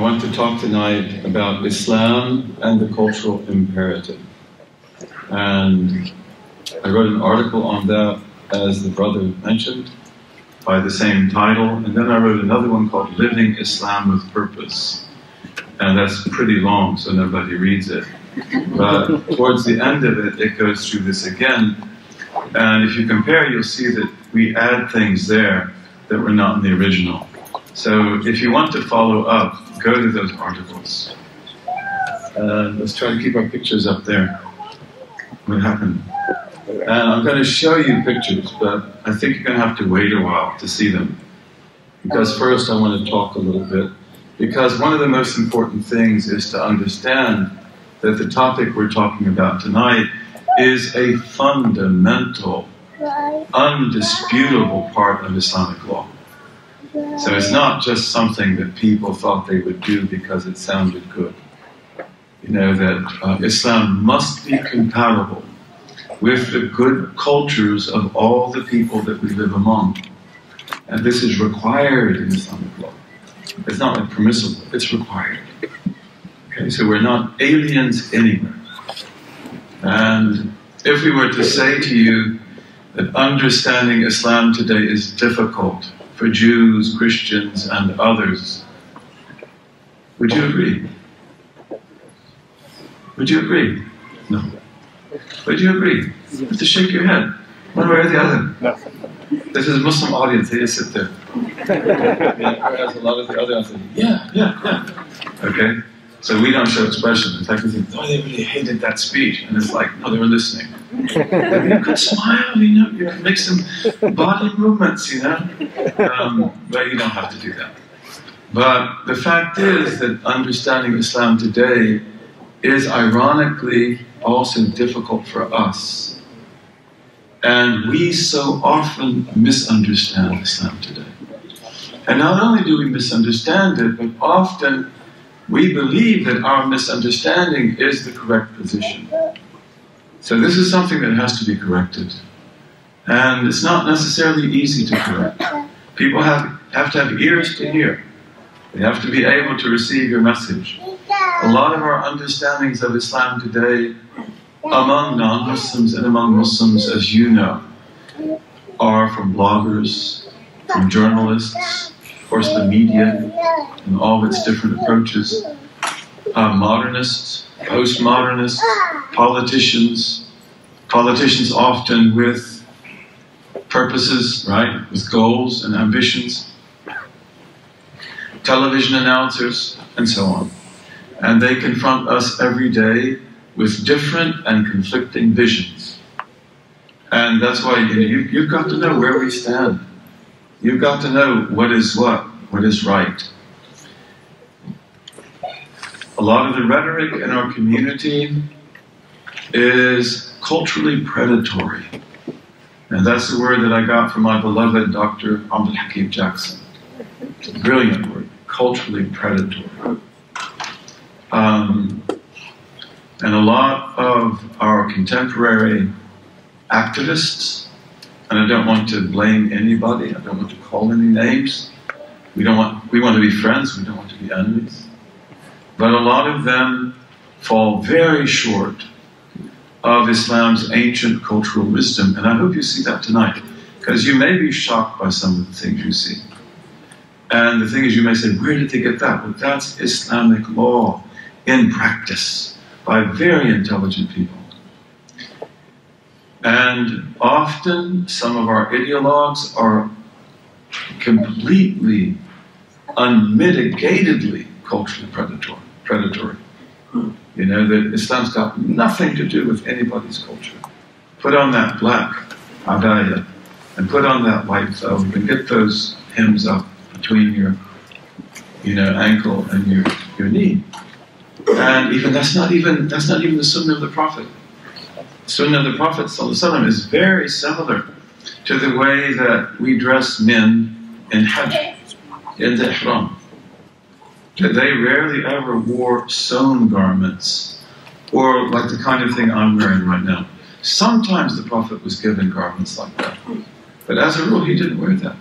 I want to talk tonight about Islam and the cultural imperative. And I wrote an article on that, as the brother mentioned, by the same title. And then I wrote another one called Living Islam with Purpose. And that's pretty long, so nobody reads it. But towards the end of it, it goes through this again. And if you compare, you'll see that we add things there that were not in the original. So if you want to follow up, go to those articles. Let's try to keep our pictures up there. What happened? And I'm going to show you pictures, but I think you're going to have to wait a while to see them. Because first I want to talk a little bit. Because one of the most important things is to understand that the topic we're talking about tonight is a fundamental, undisputable part of Islamic law. So it's not just something that people thought they would do because it sounded good. You know, that Islam must be compatible with the good cultures of all the people that we live among. And this is required in Islamic law. It's not like permissible, it's required. Okay, so we're not aliens anywhere. And if we were to say to you that understanding Islam today is difficult for Jews, Christians, and others, would you agree? Would you agree? No. Would you agree? You have to shake your head, one way or the other. This is a Muslim audience, they just sit there. Whereas a lot of the other ones say, yeah. Okay? So we don't show expression. In fact, we think, oh, they really hated that speech. And it's like, no, they were listening. You could smile, you know, you make some body movements, you know. But you don't have to do that. But the fact is that understanding Islam today is ironically also difficult for us. And we so often misunderstand Islam today. And not only do we misunderstand it, but often we believe that our misunderstanding is the correct position. So this is something that has to be corrected. And it's not necessarily easy to correct. People have to have ears to hear. They have to be able to receive your message. A lot of our understandings of Islam today, among non-Muslims and among Muslims, as you know, are from bloggers, from journalists, of course the media, and all of its different approaches, modernists, postmodernists, politicians often with purposes, right, with goals and ambitions, television announcers, and so on. And they confront us every day with different and conflicting visions. And that's why you've got to know where we stand. You've got to know what is right. A lot of the rhetoric in our community is culturally predatory. And that's the word that I got from my beloved Dr. Abdul Hakim Jackson. It's a brilliant word, culturally predatory. And a lot of our contemporary activists, and I don't want to blame anybody, I don't want to call any names. We want to be friends, we don't want to be enemies. But a lot of them fall very short of Islam's ancient cultural wisdom. And I hope you see that tonight, because you may be shocked by some of the things you see. And the thing is, you may say, where did they get that? Well, that's Islamic law in practice by very intelligent people. And often, some of our ideologues are completely, unmitigatedly culturally predatory. You know, that Islam's got nothing to do with anybody's culture. Put on that black abaya and put on that white robe and get those hems up between your, you know, ankle and your knee. And even that's not even the Sunnah of the Prophet. The Sunnah of the Prophet ﷺ is very similar to the way that we dress men in Hajj, in the Ihram. They rarely ever wore sewn garments, or like the kind of thing I'm wearing right now. Sometimes the Prophet was given garments like that, but as a rule he didn't wear that.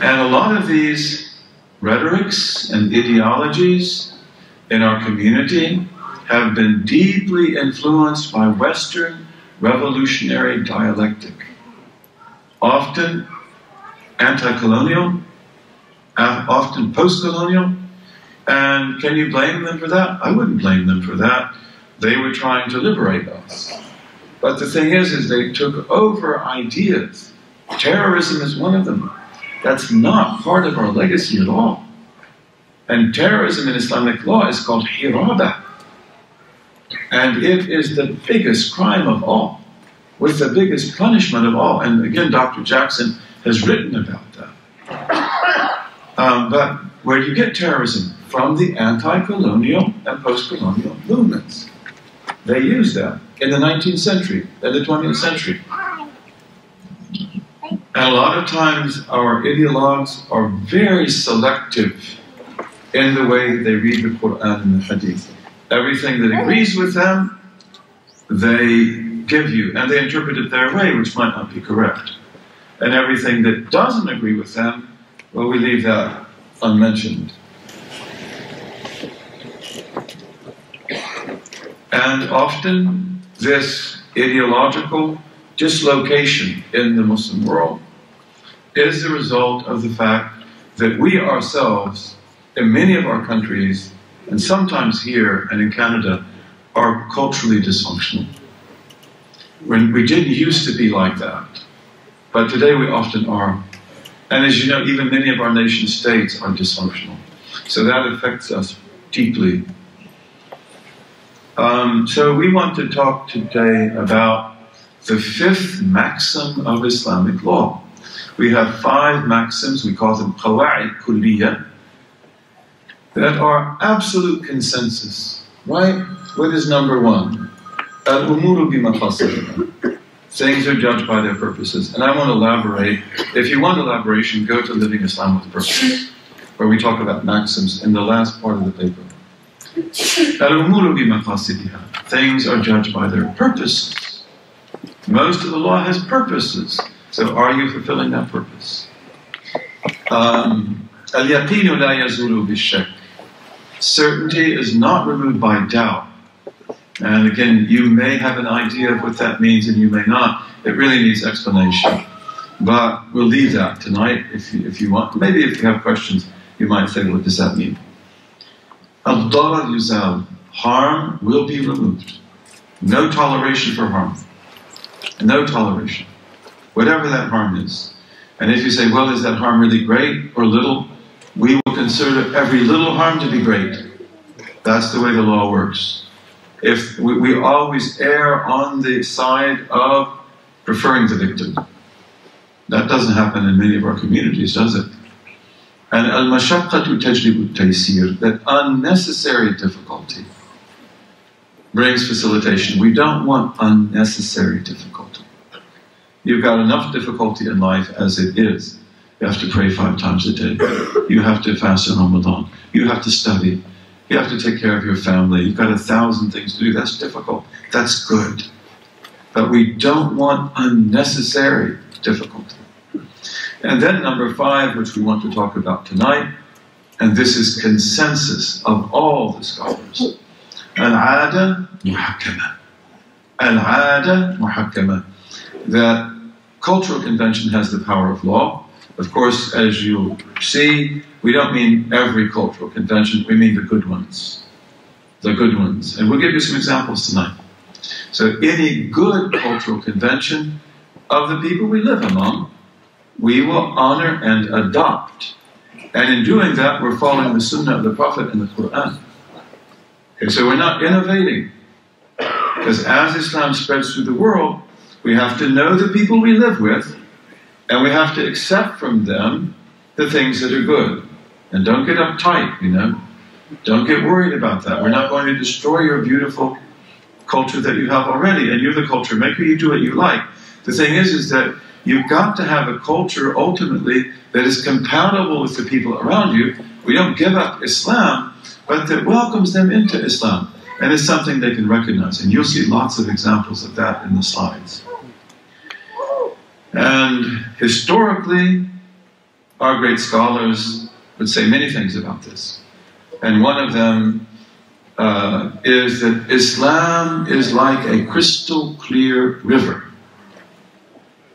And a lot of these rhetorics and ideologies in our community have been deeply influenced by Western revolutionary dialectic, often anti-colonial, often post-colonial, and can you blame them for that? I wouldn't blame them for that. They were trying to liberate us. But the thing is they took over ideas. Terrorism is one of them. That's not part of our legacy at all. And terrorism in Islamic law is called hiraba. And it is the biggest crime of all, with the biggest punishment of all. And again, Dr. Jackson has written about that. But where do you get terrorism? From the anti-colonial and post-colonial movements. They used that in the 19th century, in the 20th century. And a lot of times our ideologues are very selective in the way they read the Quran and the Hadith. Everything that agrees with them, they give you, and they interpret it their way, which might not be correct. And everything that doesn't agree with them, well, we leave that unmentioned. And often this ideological dislocation in the Muslim world is the result of the fact that we ourselves, in many of our countries, and sometimes here and in Canada, are culturally dysfunctional. When we didn't used to be like that, but today we often are. And as you know, even many of our nation states are dysfunctional. So that affects us deeply. So we want to talk today about the fifth maxim of Islamic law. We have five maxims, we call them qawa'id kulliyah, that are absolute consensus, right? What is number one? Al-umuru bi-maqasidihā. Things are judged by their purposes. And I want to elaborate. If you want elaboration, go to Living Islam with Purpose, where we talk about maxims in the last part of the paper. Al-umuru bi-maqasidihā. Things are judged by their purposes. Most of the law has purposes. So are you fulfilling that purpose? Al-yaqinu la yazulu bi-shakk. Certainty is not removed by doubt. And again, you may have an idea of what that means and you may not. It really needs explanation. But we'll leave that tonight if you want. Maybe if you have questions, you might say, what does that mean? Ad-darar yuzal. Harm will be removed. No toleration for harm. No toleration. Whatever that harm is. And if you say, well, is that harm really great or little? We will consider every little harm to be great. That's the way the law works. If we always err on the side of preferring the victim. That doesn't happen in many of our communities, does it? And al-mashaqqatu tajlibu at-taysir, that unnecessary difficulty brings facilitation. We don't want unnecessary difficulty. You've got enough difficulty in life as it is. You have to pray 5 times a day. You have to fast in Ramadan. You have to study. You have to take care of your family. You've got 1,000 things to do. That's difficult. That's good. But we don't want unnecessary difficulty. And then number 5, which we want to talk about tonight, and this is consensus of all the scholars. Al-'ada muhakkama. Al-'ada muhakkama. That cultural convention has the power of law. Of course, as you see, we don't mean every cultural convention, we mean the good ones. The good ones. And we'll give you some examples tonight. So any good cultural convention of the people we live among, we will honor and adopt. And in doing that, we're following the Sunnah of the Prophet and the Quran. Okay, so we're not innovating. Because as Islam spreads through the world, we have to know the people we live with, and we have to accept from them the things that are good. And don't get uptight, you know. Don't get worried about that. We're not going to destroy your beautiful culture that you have already. And you're the culture maker. You do what you like. The thing is that you've got to have a culture, ultimately, that is compatible with the people around you. We don't give up Islam, but that welcomes them into Islam. And it's something they can recognize. And you'll see lots of examples of that in the slides. And historically, our great scholars would say many things about this. And one of them is that Islam is like a crystal clear river.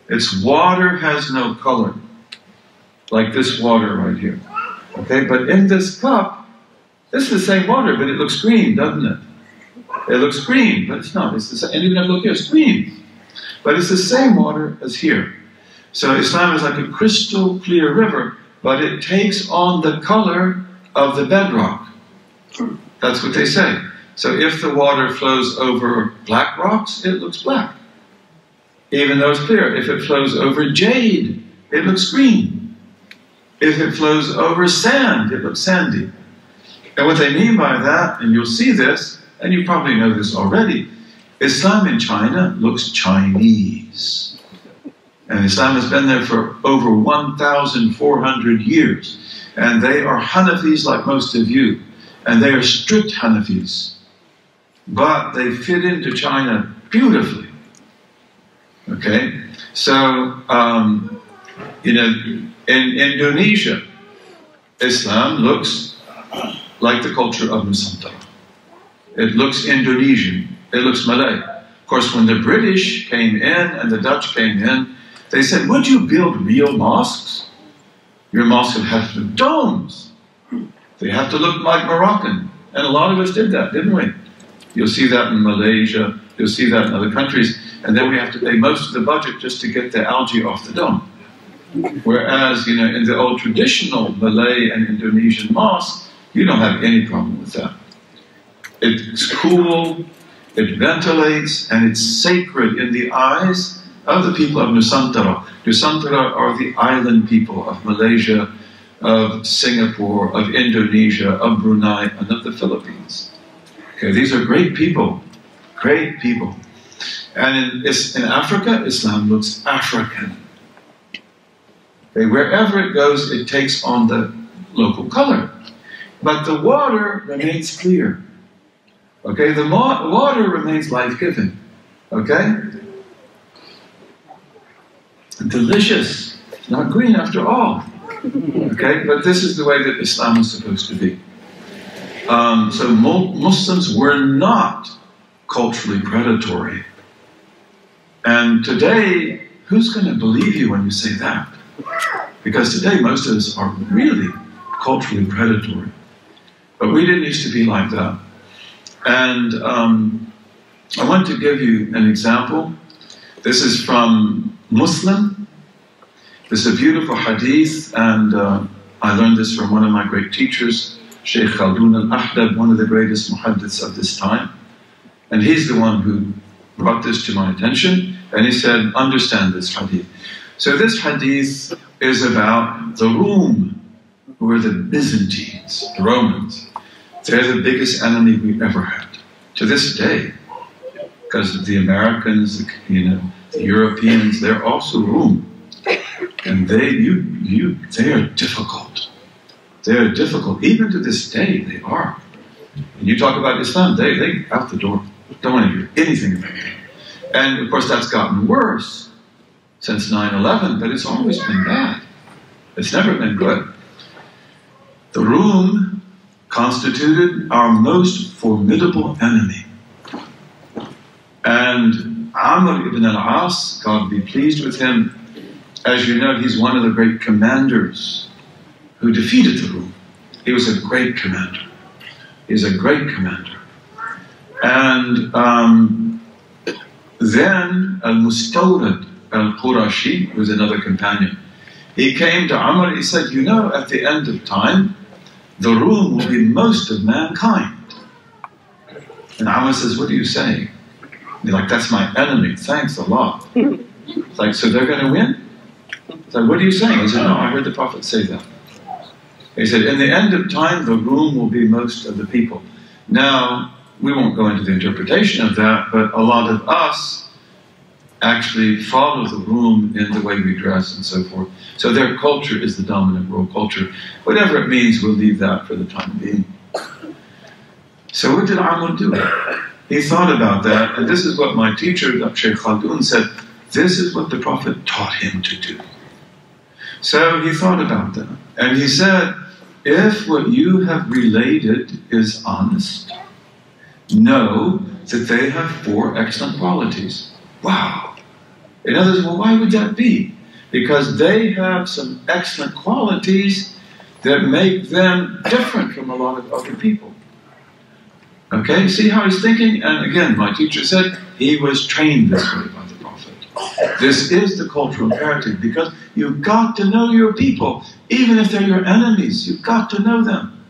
Its water has no color, like this water right here. Okay, but in this cup, this is the same water, but it looks green, doesn't it? It looks green, but it's not. It's the same. And even if you look here, it's green. But it's the same water as here. So Islam is like a crystal clear river, but it takes on the color of the bedrock. That's what they say. So if the water flows over black rocks, it looks black, even though it's clear. If it flows over jade, it looks green. If it flows over sand, it looks sandy. And what they mean by that, and you'll see this, and you probably know this already, Islam in China looks Chinese. And Islam has been there for over 1,400 years. And they are Hanafis like most of you. And they are strict Hanafis. But they fit into China beautifully. Okay? So, you know, in Indonesia, Islam looks like the culture of Nusantara. It looks Indonesian. It looks Malay. Of course, when the British came in and the Dutch came in, they said, would you build real mosques? Your mosques would have to have domes. They have to look like Moroccan. And a lot of us did that, didn't we? You'll see that in Malaysia. You'll see that in other countries. And then we have to pay most of the budget just to get the algae off the dome. Whereas, you know, in the old traditional Malay and Indonesian mosques, you don't have any problem with that. It's cool, it ventilates, and it's sacred in the eyes of the people of Nusantara. Nusantara are the island people of Malaysia, of Singapore, of Indonesia, of Brunei, and of the Philippines. Okay, these are great people, great people. And in Africa, Islam looks African. Okay, wherever it goes, it takes on the local color. But the water remains clear. Okay, the water remains life-giving. Okay? Delicious. Not green after all. Okay? But this is the way that Islam is supposed to be. So Muslims were not culturally predatory. And today, who's going to believe you when you say that? Because today most of us are really culturally predatory. But we didn't used to be like that. And I want to give you an example. This is from Muslim. This is a beautiful hadith, and I learned this from one of my great teachers, Shaykh Khaldun al-Ahdab, one of the greatest muhaddiths of this time. And he's the one who brought this to my attention, and he said, understand this hadith. So this hadith is about the Rum, who were the Byzantines, the Romans. They're the biggest enemy we ever had, to this day. Because of the Americans, you know, the Europeans, they're also Rum. And they are difficult. They are difficult. Even to this day, they are. And you talk about Islam, they out the door. Don't want to hear anything about it. And of course, that's gotten worse since 9/11, but it's always been bad. It's never been good. The Rum constituted our most formidable enemy. And Amr ibn al-As, God be pleased with him, as you know, he's one of the great commanders who defeated the Rum. He was a great commander. He's a great commander. And then al-Mustawrid al-Qurashi, who was another companion, he came to Amr, he said, you know, at the end of time, the Rum will be most of mankind. And Amr says, what are you saying? And they're like, that's my enemy. Thanks a lot. It's like, so they're going to win? It's like, what are you saying? He said, no, I heard the Prophet say that. He said, in the end of time, the Rum will be most of the people. Now, we won't go into the interpretation of that, but a lot of us actually follow the Rum in the way we dress and so forth. So their culture is the dominant world culture. Whatever it means, we'll leave that for the time being. So what did Amr do? He thought about that, and this is what my teacher, Shaykh Khaldun, said, this is what the Prophet taught him to do. So he thought about that, and he said, If what you have related is honest, know that they have four excellent qualities. Wow. In other words, well, why would that be? Because they have some excellent qualities that make them different from a lot of other people. Okay, see how he's thinking? And again, my teacher said he was trained this way by the Prophet. This is the cultural imperative, because you've got to know your people, even if they're your enemies. You've got to know them.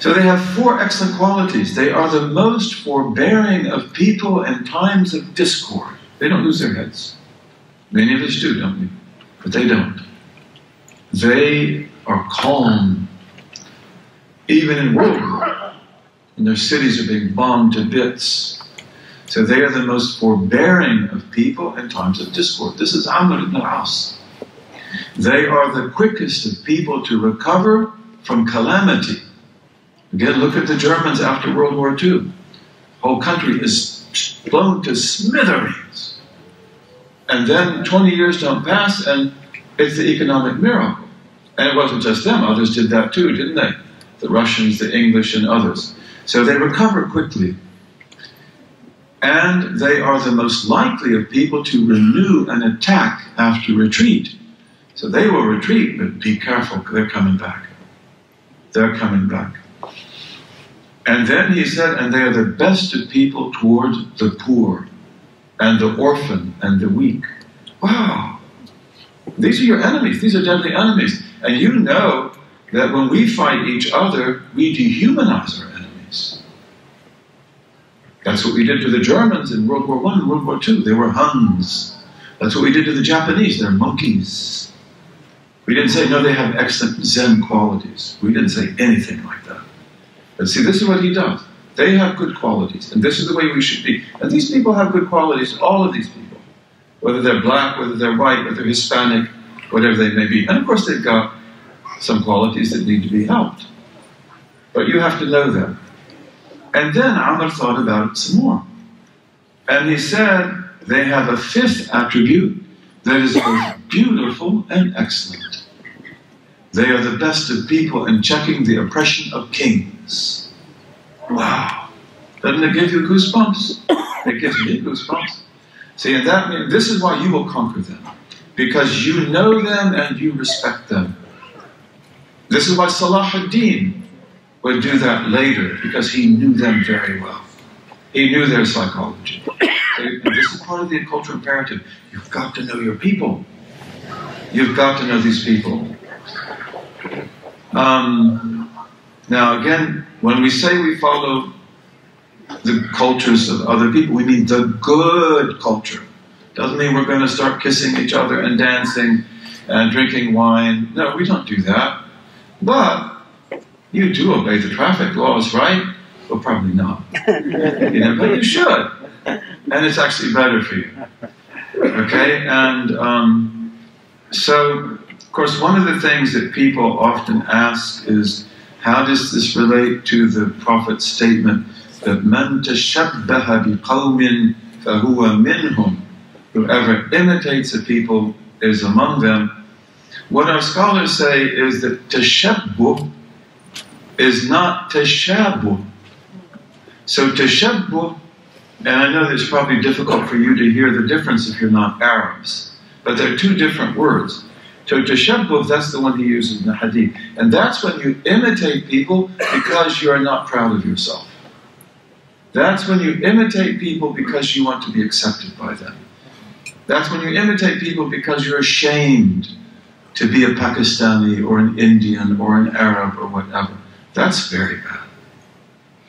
So they have four excellent qualities. They are the most forbearing of people in times of discord. They don't lose their heads. Many of us do, don't we? But they don't. They are calm, even in world war, and their cities are being bombed to bits. So they are the most forbearing of people in times of discord. This is Amr ibn al-As. They are the quickest of people to recover from calamity. Again, look at the Germans after World War II. The whole country is blown to smithereens. And then 20 years don't pass, and it's the economic miracle. And it wasn't just them. Others did that too, didn't they? The Russians, the English, and others. So they recover quickly. And they are the most likely of people to renew an attack after retreat. So they will retreat, but be careful. They're coming back. They're coming back. And then he said, and they are the best of people toward the poor and the orphan and the weak. Wow. These are your enemies. These are deadly enemies. And you know that when we fight each other, we dehumanize our enemies. That's what we did to the Germans in World War I and World War II. They were Huns. That's what we did to the Japanese. They're monkeys. We didn't say, no, they have excellent Zen qualities. We didn't say anything like that. But see, this is what he does. They have good qualities, and this is the way we should be. And these people have good qualities, all of these people, whether they're black, whether they're white, whether they're Hispanic, whatever they may be. And of course, they've got some qualities that need to be helped. But you have to know them. And then Amr thought about it some more. And he said, they have a fifth attribute that is both beautiful and excellent. They are the best of people in checking the oppression of kings. Wow. Doesn't it give you goosebumps? It gives me goosebumps. See, and that means this is why you will conquer them. Because you know them and you respect them. This is why Salah ad-Din would do that later, because he knew them very well. He knew their psychology. And this is part of the cultural imperative. You've got to know your people. You've got to know these people. Now again, when we say we follow the cultures of other people, we mean the good culture. Doesn't mean we're going to start kissing each other and dancing and drinking wine. No, we don't do that. But you do obey the traffic laws, right? Well, probably not. You know, but you should. And it's actually better for you. Okay? And so, of course, one of the things that people often ask is, how does this relate to the Prophet's statement that man tashabbaha bi qawmin fahuwa minhum? Whoever imitates a people is among them. What our scholars say is that tashabbuh is not tashabuh. So tashabbuh, and I know it's probably difficult for you to hear the difference if you're not Arabs, but they're two different words. So tashabbuh, that's the one he uses in the hadith. And that's when you imitate people because you are not proud of yourself. That's when you imitate people because you want to be accepted by them. That's when you imitate people because you're ashamed to be a Pakistani or an Indian or an Arab or whatever. That's very bad.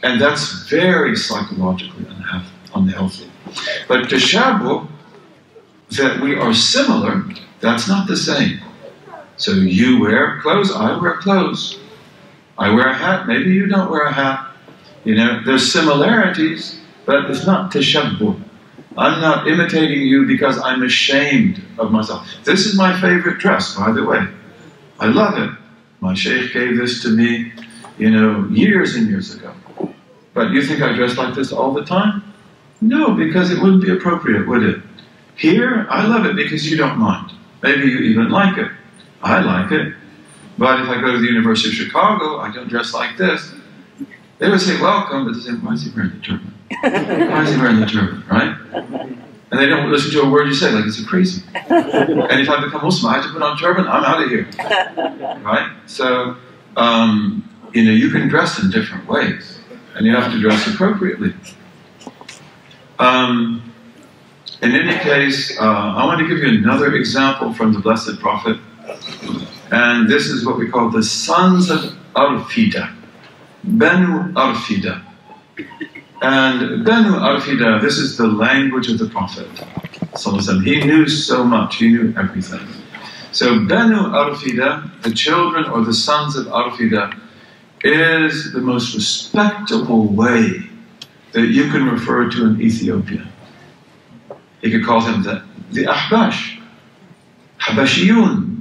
And that's very psychologically unhealthy. But tashabbuh, that we are similar, that's not the same. So you wear clothes, I wear clothes. I wear a hat, maybe you don't wear a hat. You know, there's similarities, but it's not tashabbuh. I'm not imitating you because I'm ashamed of myself. This is my favorite dress, by the way. I love it. My sheikh gave this to me, you know, years and years ago. But you think I dress like this all the time? No, because it wouldn't be appropriate, would it? Here, I love it because you don't mind. Maybe you even like it. I like it. But if I go to the University of Chicago, I don't dress like this. They would say welcome, but they say, why is he wearing the turban? Why is he wearing the turban, right? And they don't listen to a word you say, like it's a crazy. And if I become Muslim, I have to put on turban, I'm out of here, right? So, you know, you can dress in different ways, and you have to dress appropriately. In any case, I want to give you another example from the Blessed Prophet. And this is what we call the sons of Arfida, Banu Arfida. And Banu Arfida, this is the language of the Prophet. He knew so much, he knew everything. So Banu Arfida, the children or the sons of Arfida, is the most respectable way that you can refer to an Ethiopian. You could call them the Ahbash, Habashiyun.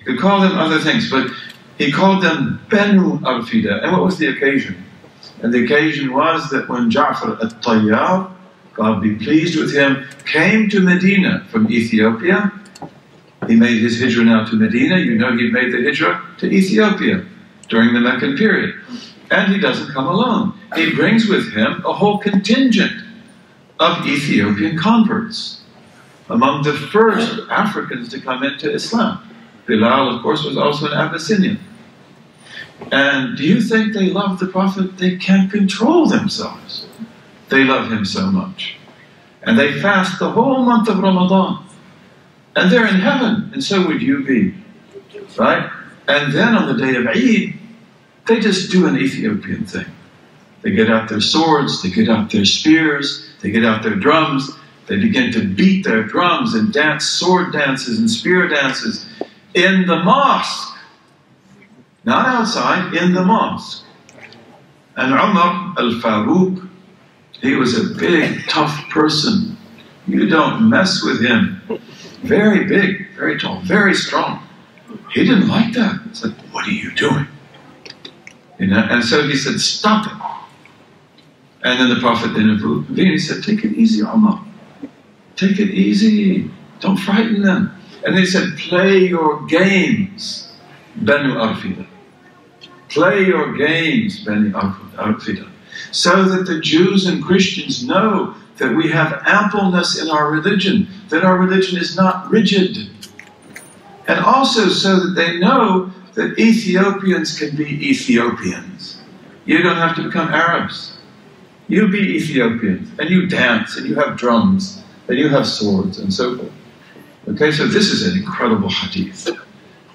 You could call them other things, but he called them Banu Arfida. And what was the occasion? And the occasion was that when Ja'far al-Tayyar, God be pleased with him, came to Medina from Ethiopia, he made his hijrah now to Medina. You know he made the hijrah to Ethiopia during the Meccan period. And he doesn't come alone. He brings with him a whole contingent of Ethiopian converts, among the first Africans to come into Islam. Bilal, of course, was also an Abyssinian. And do you think they love the Prophet? They can't control themselves. They love him so much. And they fast the whole month of Ramadan. And they're in heaven, and so would you be, right? And then on the day of Eid, they just do an Ethiopian thing. They get out their swords, they get out their spears, they get out their drums, they begin to beat their drums and dance sword dances and spear dances in the mosque. Not outside, in the mosque. And Umar al-Faruq, he was a big, tough person. You don't mess with him. Very big, very tall, very strong. He didn't like that. He said, what are you doing? You know? And so he said, stop it. And then the Prophet intervened. He said, take it easy, Umar. Take it easy. Don't frighten them. And he said, play your games, Banu Arfida. Play your games, Banu Arfida. So that the Jews and Christians know that we have ampleness in our religion, that our religion is not rigid. And also so that they know that Ethiopians can be Ethiopians. You don't have to become Arabs. You be Ethiopians, and you dance, and you have drums, and you have swords, and so forth. Okay, so this is an incredible hadith.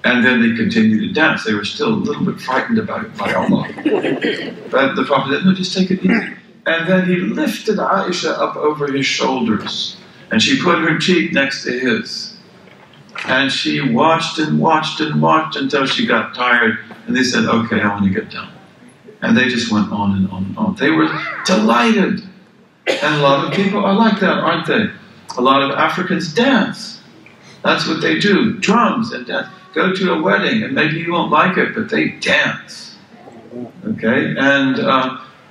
And then they continued to dance. They were still a little bit frightened about it by Allah. But the Prophet said, no, just take it easy. And then he lifted Aisha up over his shoulders, and she put her cheek next to his. And she watched and watched and watched until she got tired, and they said, okay, I want to get down. And they just went on and on and on. They were delighted. And a lot of people are like that, aren't they? A lot of Africans dance. That's what they do. Drums and dance. Go to a wedding, and maybe you won't like it, but they dance. Okay? And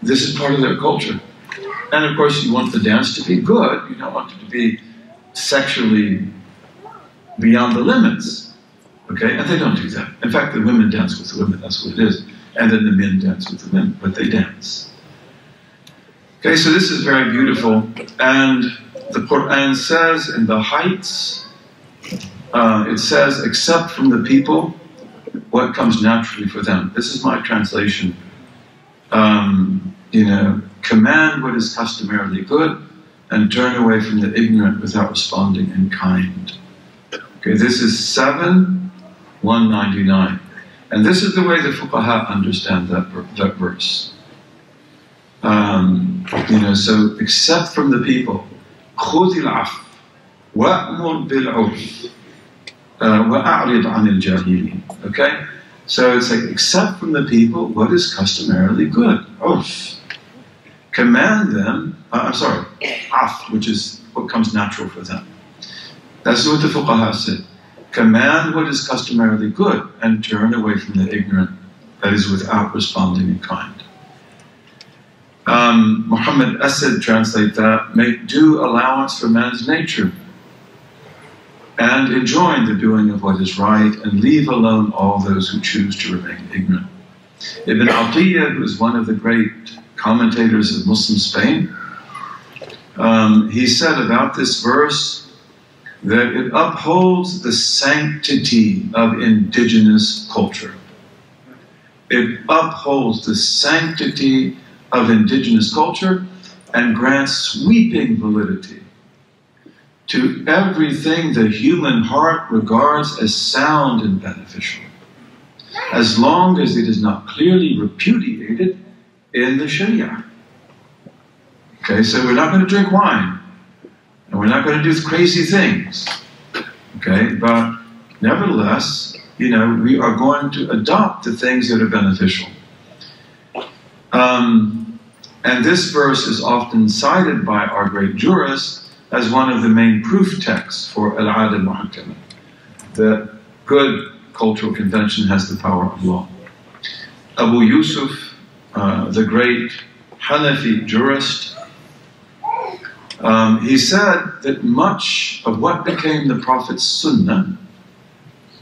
this is part of their culture. And of course, you want the dance to be good. You don't want it to be sexually beyond the limits. Okay? And they don't do that. In fact, the women dance with the women. That's what it is. And then the men dance with the men, but they dance. Okay, so this is very beautiful. And the Quran says in the heights, it says, accept from the people what comes naturally for them. This is my translation. You know, command what is customarily good and turn away from the ignorant without responding in kind. Okay, this is 7:199. And this is the way the fuqaha understand that verse. You know, so accept from the people. خُذِ الْعَفْوَ وَأْمُرْ بِالْعُرْفِ وَأَعْرِضْ عَنِ الْجَاهِلِينَ. Okay? So it's like, accept from the people what is customarily good. Urf. Command them, af, which is what comes natural for them. That's what the fuqaha said. Command what is customarily good and turn away from the ignorant, that is, without responding in kind. Muhammad Asad translates that, do allowance for man's nature. and enjoin the doing of what is right, and leave alone all those who choose to remain ignorant. Ibn Atiyah, who is one of the great commentators of Muslim Spain, he said about this verse that it upholds the sanctity of indigenous culture. It upholds the sanctity of indigenous culture and grants sweeping validity to everything the human heart regards as sound and beneficial, as long as it is not clearly repudiated in the Sharia. Okay, so we're not going to drink wine, and we're not going to do crazy things, okay, but nevertheless, you know, we are going to adopt the things that are beneficial. And this verse is often cited by our great jurists as one of the main proof texts for al-'Adah al-Muhakkama, that good cultural convention has the power of law. Abu Yusuf, the great Hanafi jurist, he said that much of what became the Prophet's Sunnah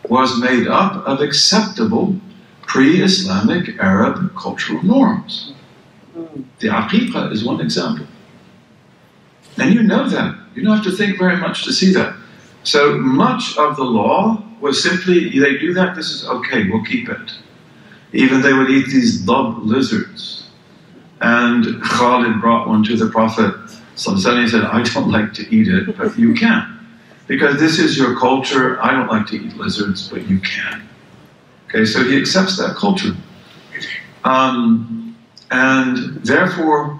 was made up of acceptable pre-Islamic Arab cultural norms. The aqiqah is one example. And you know that. You don't have to think very much to see that. So much of the law was simply, they do that, this is okay, we'll keep it. Even they would eat these dhab lizards. And Khalid brought one to the Prophet. So he said, I don't like to eat it, but you can. Because this is your culture, I don't like to eat lizards, but you can. Okay, so he accepts that culture. And therefore,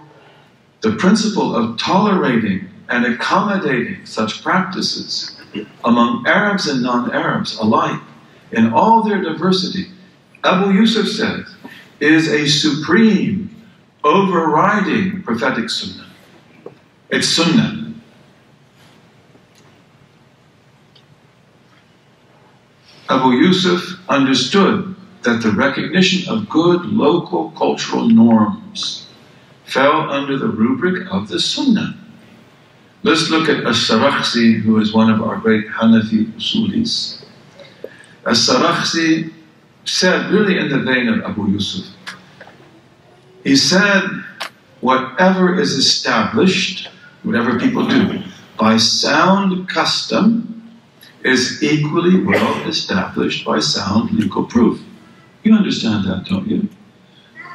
the principle of tolerating and accommodating such practices among Arabs and non-Arabs alike, in all their diversity, Abu Yusuf says, is a supreme, overriding prophetic sunnah. It's sunnah. Abu Yusuf understood that the recognition of good local cultural norms fell under the rubric of the sunnah. Let's look at As-Sarakhsi, who is one of our great Hanafi usulis. As-Sarakhsi said, really in the vein of Abu Yusuf, he said, whatever is established, whatever people do, by sound custom is equally well established by sound legal proof. You understand that, don't you?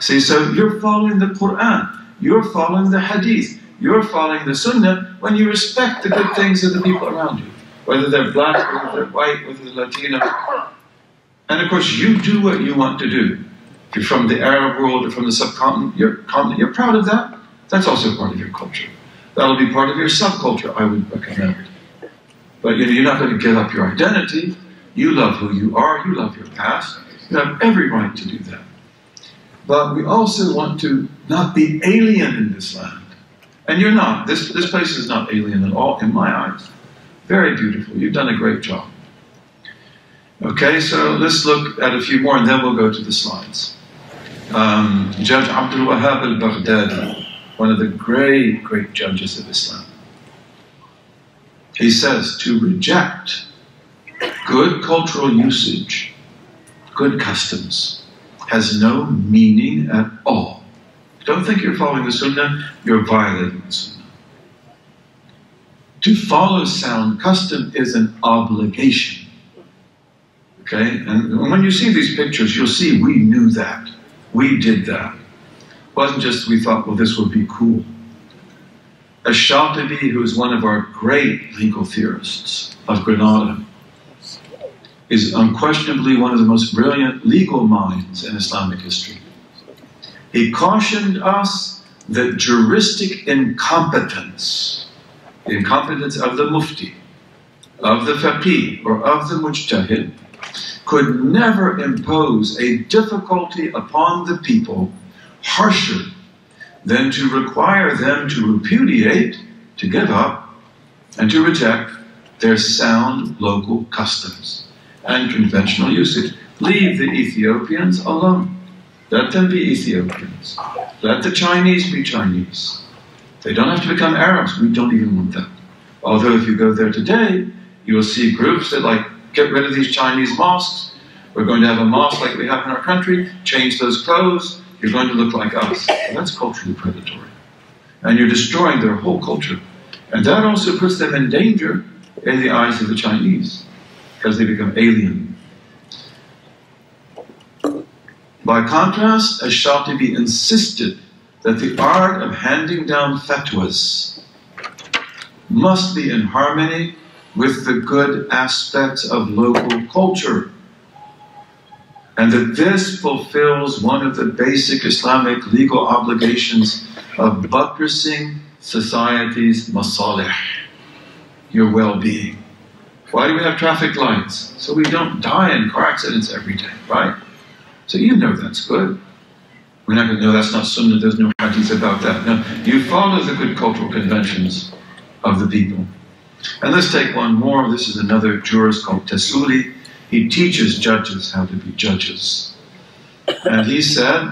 See, so you're following the Quran, you're following the Hadith, you're following the Sunnah when you respect the good things of the people around you, whether they're black, whether they're white, whether they're Latino. And of course, you do what you want to do. If you're from the Arab world or from the subcontinent, you're proud of that. That's also part of your culture. That'll be part of your subculture, I would recommend. But you know, you're not going to give up your identity. You love who you are. You love your past. You have every right to do that. But we also want to not be alien in this land. And you're not. This place is not alien at all, in my eyes. Very beautiful. You've done a great job. Okay, so let's look at a few more, and then we'll go to the slides. Judge Abdul Wahhab al-Baghdadi, one of the great, great judges of Islam. He says, to reject good cultural usage, good customs, has no meaning at all. Don't think you're following the Sunnah, you're violating the Sunnah. To follow sound custom is an obligation. Okay? And when you see these pictures, you'll see we knew that. We did that. It wasn't just we thought, well, this would be cool. Ash-Shatibi, who is one of our great legal theorists of Granada, is unquestionably one of the most brilliant legal minds in Islamic history. He cautioned us that juristic incompetence, the incompetence of the mufti, of the faqih, or of the mujtahid, could never impose a difficulty upon the people harsher than to require them to repudiate, to give up, and to reject their sound local customs and conventional usage. Leave the Ethiopians alone. Let them be Ethiopians. Let the Chinese be Chinese. They don't have to become Arabs. We don't even want that. Although if you go there today, you will see groups that like, get rid of these Chinese masks, we're going to have a mask like we have in our country, change those clothes, you're going to look like us. Well, that's culturally predatory. And you're destroying their whole culture. And that also puts them in danger in the eyes of the Chinese, because they become alien. By contrast, Ash-Shatibi insisted that the art of handing down fatwas must be in harmony with the good aspects of local culture, and that this fulfills one of the basic Islamic legal obligations of buttressing society's masalih, your well-being. Why do we have traffic lights? So we don't die in car accidents every day, right? So you know that's good. We're not going to know that's not sunnah, there's no hadith about that. No, you follow the good cultural conventions of the people. And let's take one more. This is another jurist called Tesuli. He teaches judges how to be judges. And he said,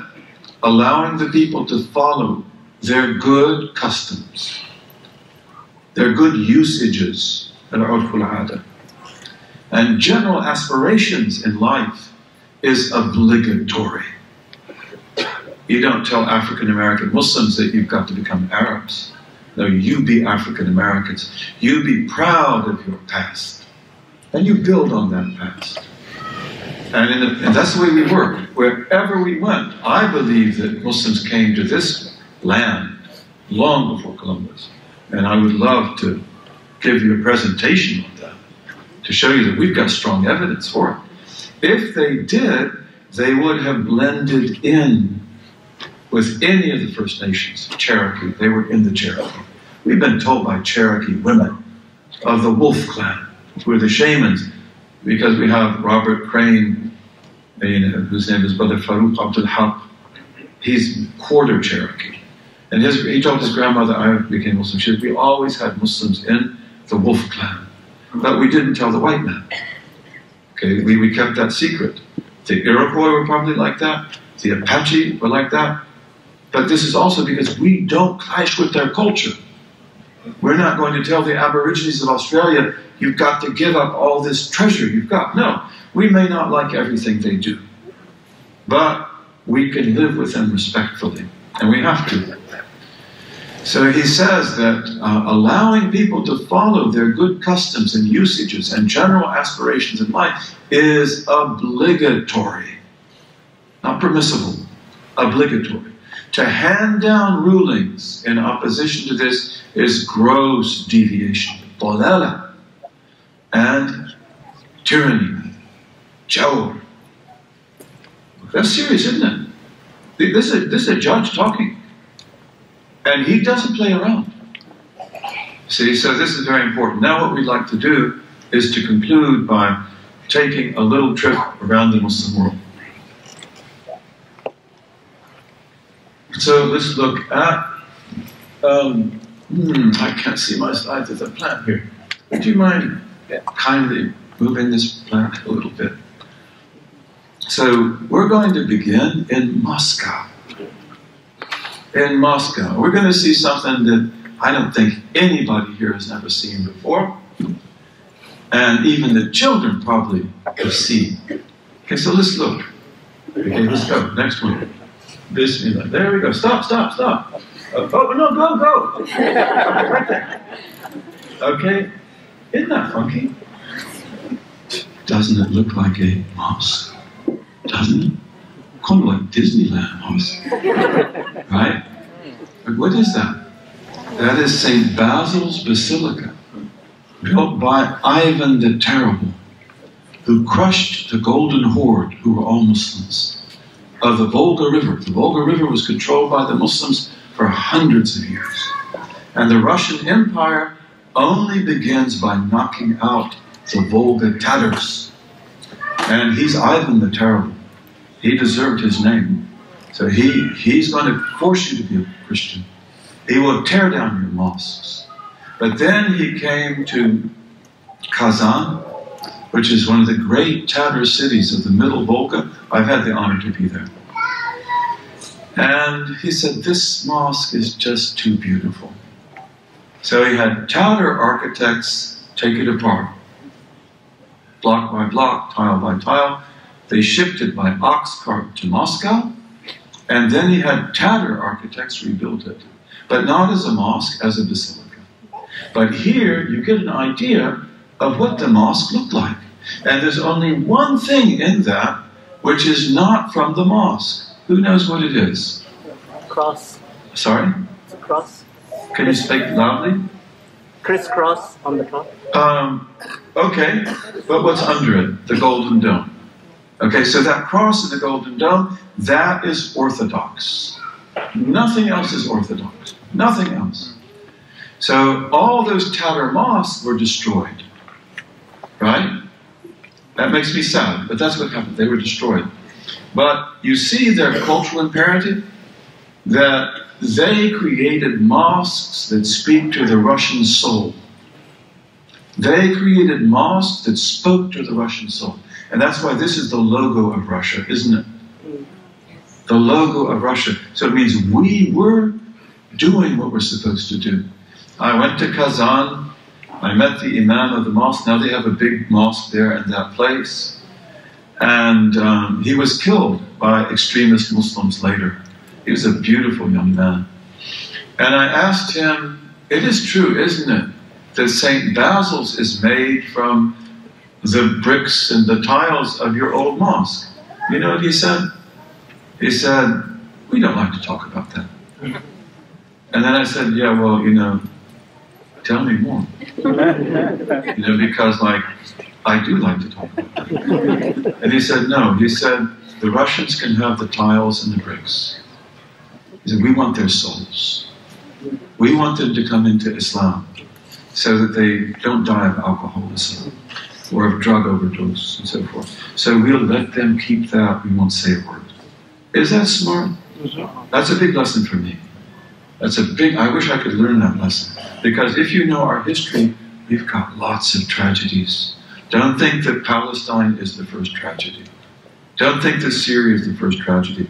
allowing the people to follow their good customs, their good usages, and general aspirations in life is obligatory. You don't tell African-American Muslims that you've got to become Arabs. No, you be African-Americans. You be proud of your past. And you build on that past. And that's the way we work. Wherever we went, I believe that Muslims came to this land long before Columbus. And I would love to give you a presentation on that, to show you that we've got strong evidence for it. If they did, they would have blended in with any of the First Nations, Cherokee. They were in the Cherokee. We've been told by Cherokee women of the Wolf Clan, who are the shamans, because we have Robert Crane, whose name is Brother Farouk Abdul Haq. He's quarter Cherokee. And he told his grandmother, I became Muslim. She said, we always had Muslims in the Wolf Clan, but we didn't tell the white man. Okay, we kept that secret. The Iroquois were probably like that. The Apache were like that. But this is also because we don't clash with their culture. We're not going to tell the Aborigines of Australia, you've got to give up all this treasure you've got. No, we may not like everything they do, but we can live with them respectfully, and we have to. So he says that allowing people to follow their good customs and usages and general aspirations in life is obligatory, not permissible, obligatory. To hand down rulings in opposition to this is gross deviation, ضلالة, and tyranny, jawr. That's serious, isn't it? This is a judge talking. And he doesn't play around. See, so this is very important. Now what we'd like to do is to conclude by taking a little trip around the Muslim world. So let's look at, I can't see my slides, there's a plant here. Would you mind kindly moving this plant a little bit? So we're going to begin in Moscow. In Moscow, we're going to see something that I don't think anybody here has never seen before. And even the children probably have seen. Okay, so let's look. Okay, let's go. Next one. Bismillah. There we go. Stop, stop, stop. Oh, no, go, go. Right there. Okay. Isn't that funky? Doesn't it look like a mosque? Doesn't it? Kind of like Disneyland almost, right? But what is that? That is St. Basil's Basilica, built by Ivan the Terrible, who crushed the Golden Horde, who were all Muslims, of the Volga River. The Volga River was controlled by the Muslims for hundreds of years. And the Russian Empire only begins by knocking out the Volga Tatars. And he's Ivan the Terrible. He deserved his name. So he's going to force you to be a Christian. He will tear down your mosques. But then he came to Kazan, which is one of the great Tatar cities of the Middle Volga. I've had the honor to be there. And he said, this mosque is just too beautiful. So he had Tatar architects take it apart. block by block, tile by tile. They shipped it by ox cart to Moscow, and then he had Tatar architects rebuild it, but not as a mosque, as a basilica. But here you get an idea of what the mosque looked like. And there's only one thing in that which is not from the mosque. Who knows what it is? Cross. Sorry? It's a cross. Can you speak loudly? Crisscross on the top. Okay, but what's under it? The golden dome. Okay, so that cross and the golden dome, that is Orthodox. Nothing else is Orthodox. Nothing else. So all those Tatar mosques were destroyed. Right? That makes me sad, but that's what happened. They were destroyed. But you see their cultural imperative, that they created mosques that speak to the Russian soul. They created mosques that spoke to the Russian soul. And that's why this is the logo of Russia, isn't it? The logo of Russia. So it means we were doing what we're supposed to do. I went to Kazan. I met the imam of the mosque. Now they have a big mosque there in that place. And he was killed by extremist Muslims later. He was a beautiful young man. And I asked him, it is true, isn't it, that St. Basil's is made from the bricks and the tiles of your old mosque? You know what he said? He said, we don't like to talk about that. And then I said, yeah, well, you know, tell me more. You know, because like, I do like to talk about that. And he said, no. He said, the Russians can have the tiles and the bricks. He said, we want their souls. We want them to come into Islam so that they don't die of alcoholism or of drug overdose and so forth. So we'll let them keep that. We won't say a word. Is that smart? That's a big lesson for me. That's a big, I wish I could learn that lesson. Because if you know our history, we've got lots of tragedies. Don't think that Palestine is the first tragedy. Don't think that Syria is the first tragedy.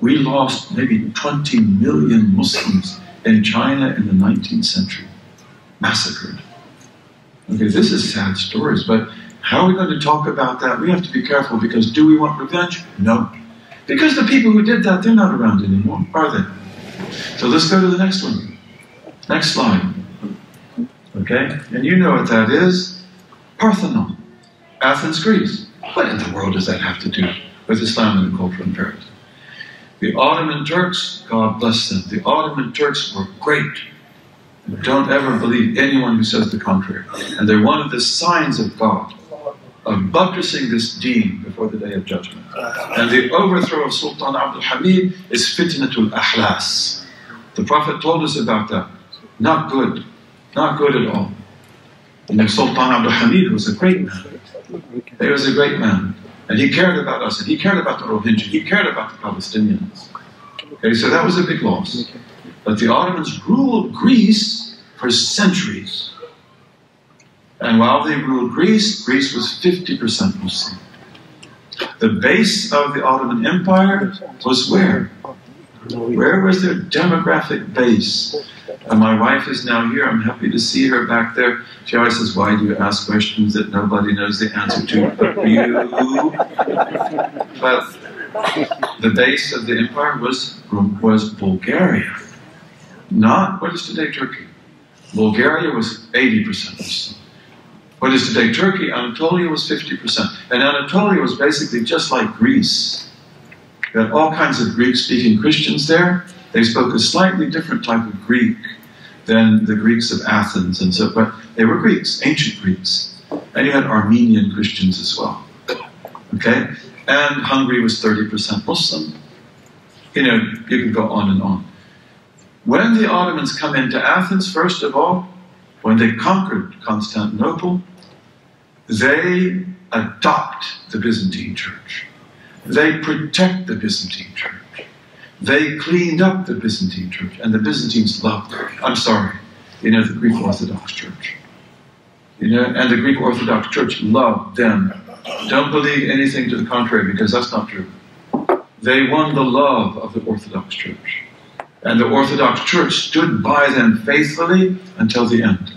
We lost maybe 20 million Muslims in China in the 19th century, massacred. Okay, this is sad stories, but how are we going to talk about that? We have to be careful, because do we want revenge? No. Because the people who did that, they're not around anymore, are they? So let's go to the next one. Next slide. Okay, and you know what that is. Parthenon, Athens, Greece. What in the world does that have to do with Islam and the cultural imperative? The Ottoman Turks, God bless them, the Ottoman Turks were great. Don't ever believe anyone who says the contrary. And they're one of the signs of God, of buttressing this deen before the Day of Judgment. And the overthrow of Sultan Abdul Hamid is fitnatul ahlas. The Prophet told us about that. Not good. Not good at all. And Sultan Abdul Hamid was a great man. He was a great man. And he cared about us, and he cared about the Rohingya, he cared about the Palestinians. Okay, so that was a big loss. But the Ottomans ruled Greece for centuries. And while they ruled Greece, Greece was 50% Muslim. The base of the Ottoman Empire was where? Where was their demographic base? And my wife is now here. I'm happy to see her back there. She always says, why do you ask questions that nobody knows the answer to but you? But the base of the empire was Bulgaria, not what is today Turkey. Bulgaria was 80%. What is today Turkey? Anatolia was 50%. And Anatolia was basically just like Greece. You had all kinds of Greek-speaking Christians there. They spoke a slightly different type of Greek than the Greeks of Athens, and so, but they were Greeks, ancient Greeks. And you had Armenian Christians as well. Okay? And Hungary was 30% Muslim. You know, you can go on and on. When the Ottomans come into Athens, first of all, when they conquered Constantinople, they adopt the Byzantine Church. They protect the Byzantine Church. They cleaned up the Byzantine Church, and the Byzantines loved it. I'm sorry, you know, the Greek Orthodox Church. You know, and the Greek Orthodox Church loved them. Don't believe anything to the contrary, because that's not true. They won the love of the Orthodox Church. And the Orthodox Church stood by them faithfully until the end.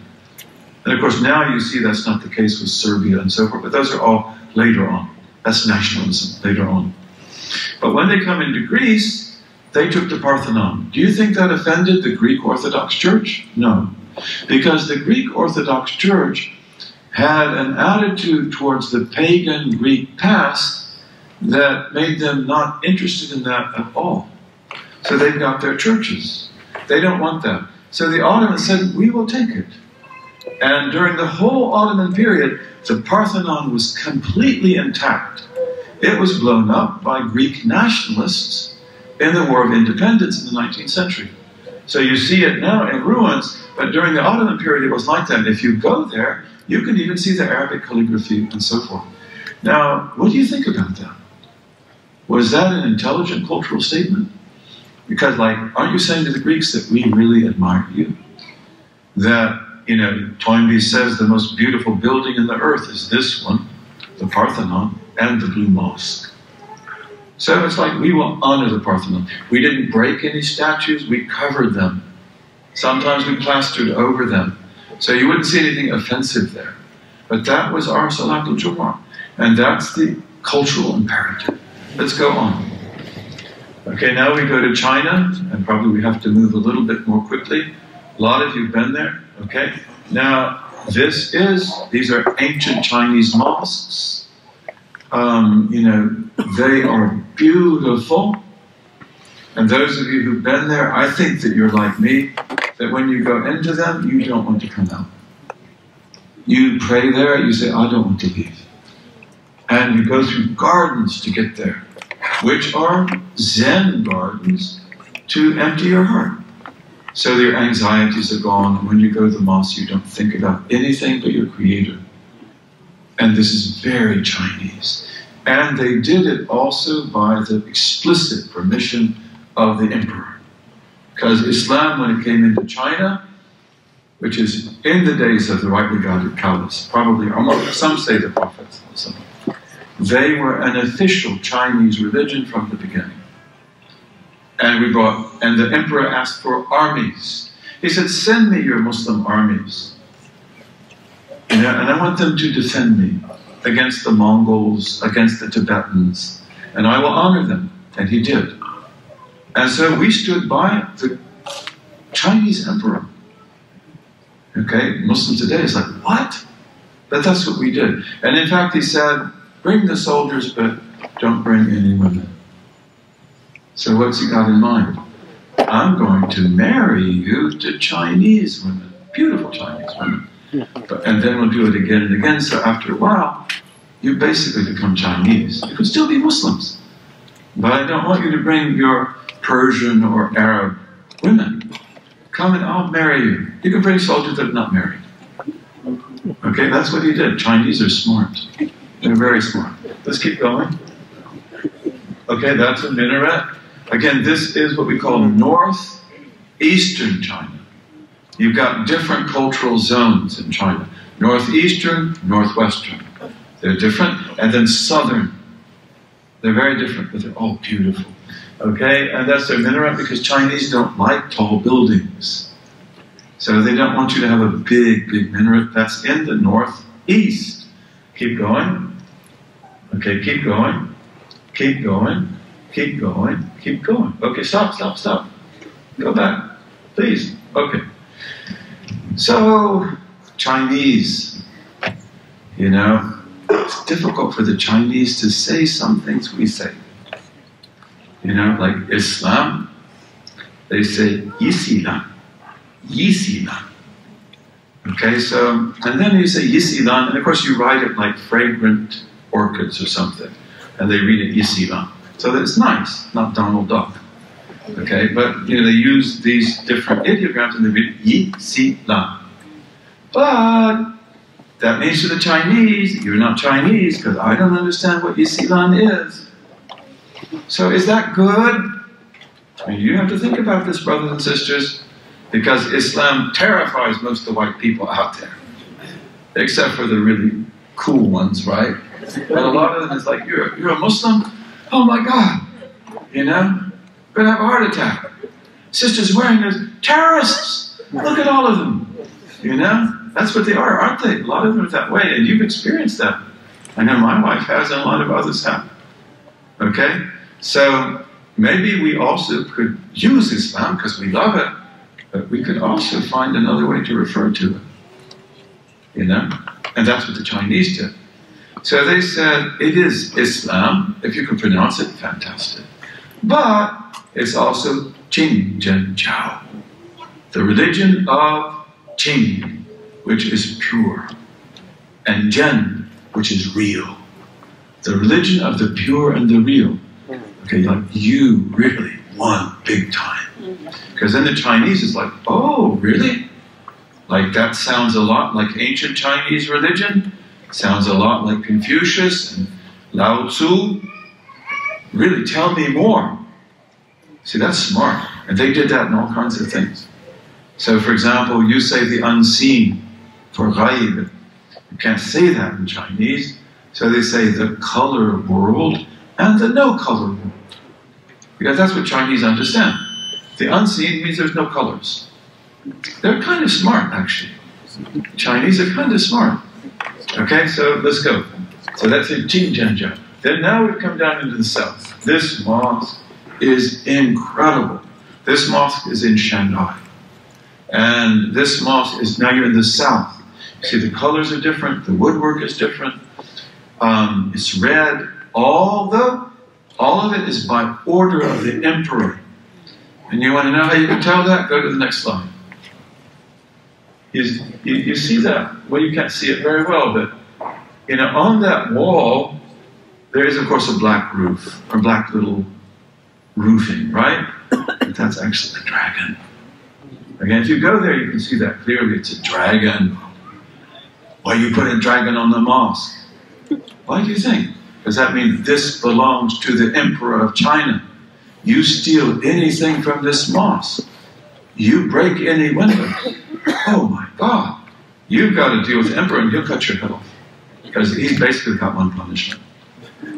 And of course now you see that's not the case with Serbia and so forth, but those are all later on. That's nationalism later on. But when they come into Greece, they took the Parthenon. Do you think that offended the Greek Orthodox Church? No. Because the Greek Orthodox Church had an attitude towards the pagan Greek past that made them not interested in that at all. So they've got their churches. They don't want that. So the Ottomans said, we will take it. And during the whole Ottoman period, the Parthenon was completely intact. It was blown up by Greek nationalists in the War of Independence in the 19th century. So you see it now in ruins, but during the Ottoman period it was like that. If you go there, you can even see the Arabic calligraphy and so forth. Now, what do you think about that? Was that an intelligent cultural statement? Because, like, aren't you saying to the Greeks that we really admire you? That, you know, Toynbee says the most beautiful building in the earth is this one, the Parthenon, and the Blue Mosque. So it's like we will honor the Parthenon. We didn't break any statues, we covered them. Sometimes we plastered over them. So you wouldn't see anything offensive there. But that was our Salat al-Jumu'ah. And that's the cultural imperative. Let's go on. Okay, now we go to China, and probably we have to move a little bit more quickly. A lot of you have been there, okay? Now, these are ancient Chinese mosques. You know, they are beautiful. And those of you who've been there, I think that you're like me, that when you go into them, you don't want to come out. You pray there, you say, I don't want to leave. And you go through gardens to get there, which are Zen gardens to empty your heart. So your anxieties are gone, and when you go to the mosque, you don't think about anything but your Creator. And this is very Chinese. And they did it also by the explicit permission of the emperor. Because Islam, when it came into China, which is in the days of the rightly guided caliphs, probably, almost, some say the prophets, they were an official Chinese religion from the beginning. And the emperor asked for armies. He said, send me your Muslim armies. You know, and I want them to defend me against the Mongols, against the Tibetans, and I will honor them. And he did. And so we stood by the Chinese emperor. Okay, Muslim today is like, what? But that's what we did. And in fact, he said, bring the soldiers, but don't bring any women. So what's he got in mind? I'm going to marry you to Chinese women, beautiful Chinese women. And then we'll do it again and again. So after a while, you basically become Chinese. You could still be Muslims. But I don't want you to bring your Persian or Arab women. Come and I'll marry you. You can bring soldiers that are not married. Okay, that's what he did. Chinese are smart. They're very smart. Let's keep going. Okay, that's a minaret. Again, this is what we call northeastern China. You've got different cultural zones in China. Northeastern, northwestern. They're different. And then southern. They're very different, but they're all beautiful. Okay, and that's their minaret because Chinese don't like tall buildings. So they don't want you to have a big, big minaret. That's in the northeast. Keep going. Okay, keep going. Keep going. Keep going. Keep going. Okay, stop, stop, stop. Go back. Please. Okay. So, Chinese, you know, it's difficult for the Chinese to say some things we say. You know, like Islam, they say Yisilan, Yisilan. Okay, so, and then you say Yisilan, and of course you write it like fragrant orchids or something, and they read it Yisilan. So that's nice, not Donald Duck. Okay, but you know, they use these different ideograms and they read Yi, Si, La. But that means to the Chinese, you're not Chinese because I don't understand what Yi, Si, Lan is. So is that good? I mean, you have to think about this, brothers and sisters, because Islam terrifies most of the white people out there, except for the really cool ones, right? And a lot of them is like, you're a Muslim? Oh my God, you know? Going to have a heart attack. Sisters wearing those terrorists. Look at all of them. You know? That's what they are, aren't they? A lot of them are that way, and you've experienced that. I know my wife has, and a lot of others have. Okay? So maybe we also could use Islam because we love it, but we could also find another way to refer to it. You know? And that's what the Chinese did. So they said, it is Islam, if you can pronounce it, fantastic. But it's also Qin Zhen Zhao, the religion of Qin, which is pure, and Zhen, which is real. The religion of the pure and the real. Okay, like you really won big time. Because then the Chinese is like, oh, really? Like that sounds a lot like ancient Chinese religion. Sounds a lot like Confucius and Lao Tzu. Really, tell me more. See, that's smart. And they did that in all kinds of things. So, for example, you say the unseen for ghaib. You can't say that in Chinese. So they say the color world and the no color world. Because that's what Chinese understand. The unseen means there's no colors. They're kind of smart, actually. Chinese are kind of smart. Okay, so let's go. So that's in Jinjiangjiang. Then now we've come down into the south. This mosque is incredible. This mosque is in Shanghai. And this mosque is, now you're in the south. You see, the colors are different, the woodwork is different. It's red. All of it is by order of the emperor. And you want to know how you can tell that? Go to the next slide. You see that? Well, you can't see it very well, but you know, on that wall, there is, of course, a black roof, or black little roofing, right? But that's actually a dragon. Again, if you go there, you can see that clearly. It's a dragon. Why you put a dragon on the mosque? Why do you think? Does that mean this belongs to the emperor of China? You steal anything from this mosque, you break any window. Oh my God, you've got to deal with the emperor and he'll cut your head off. Because he's basically got one punishment.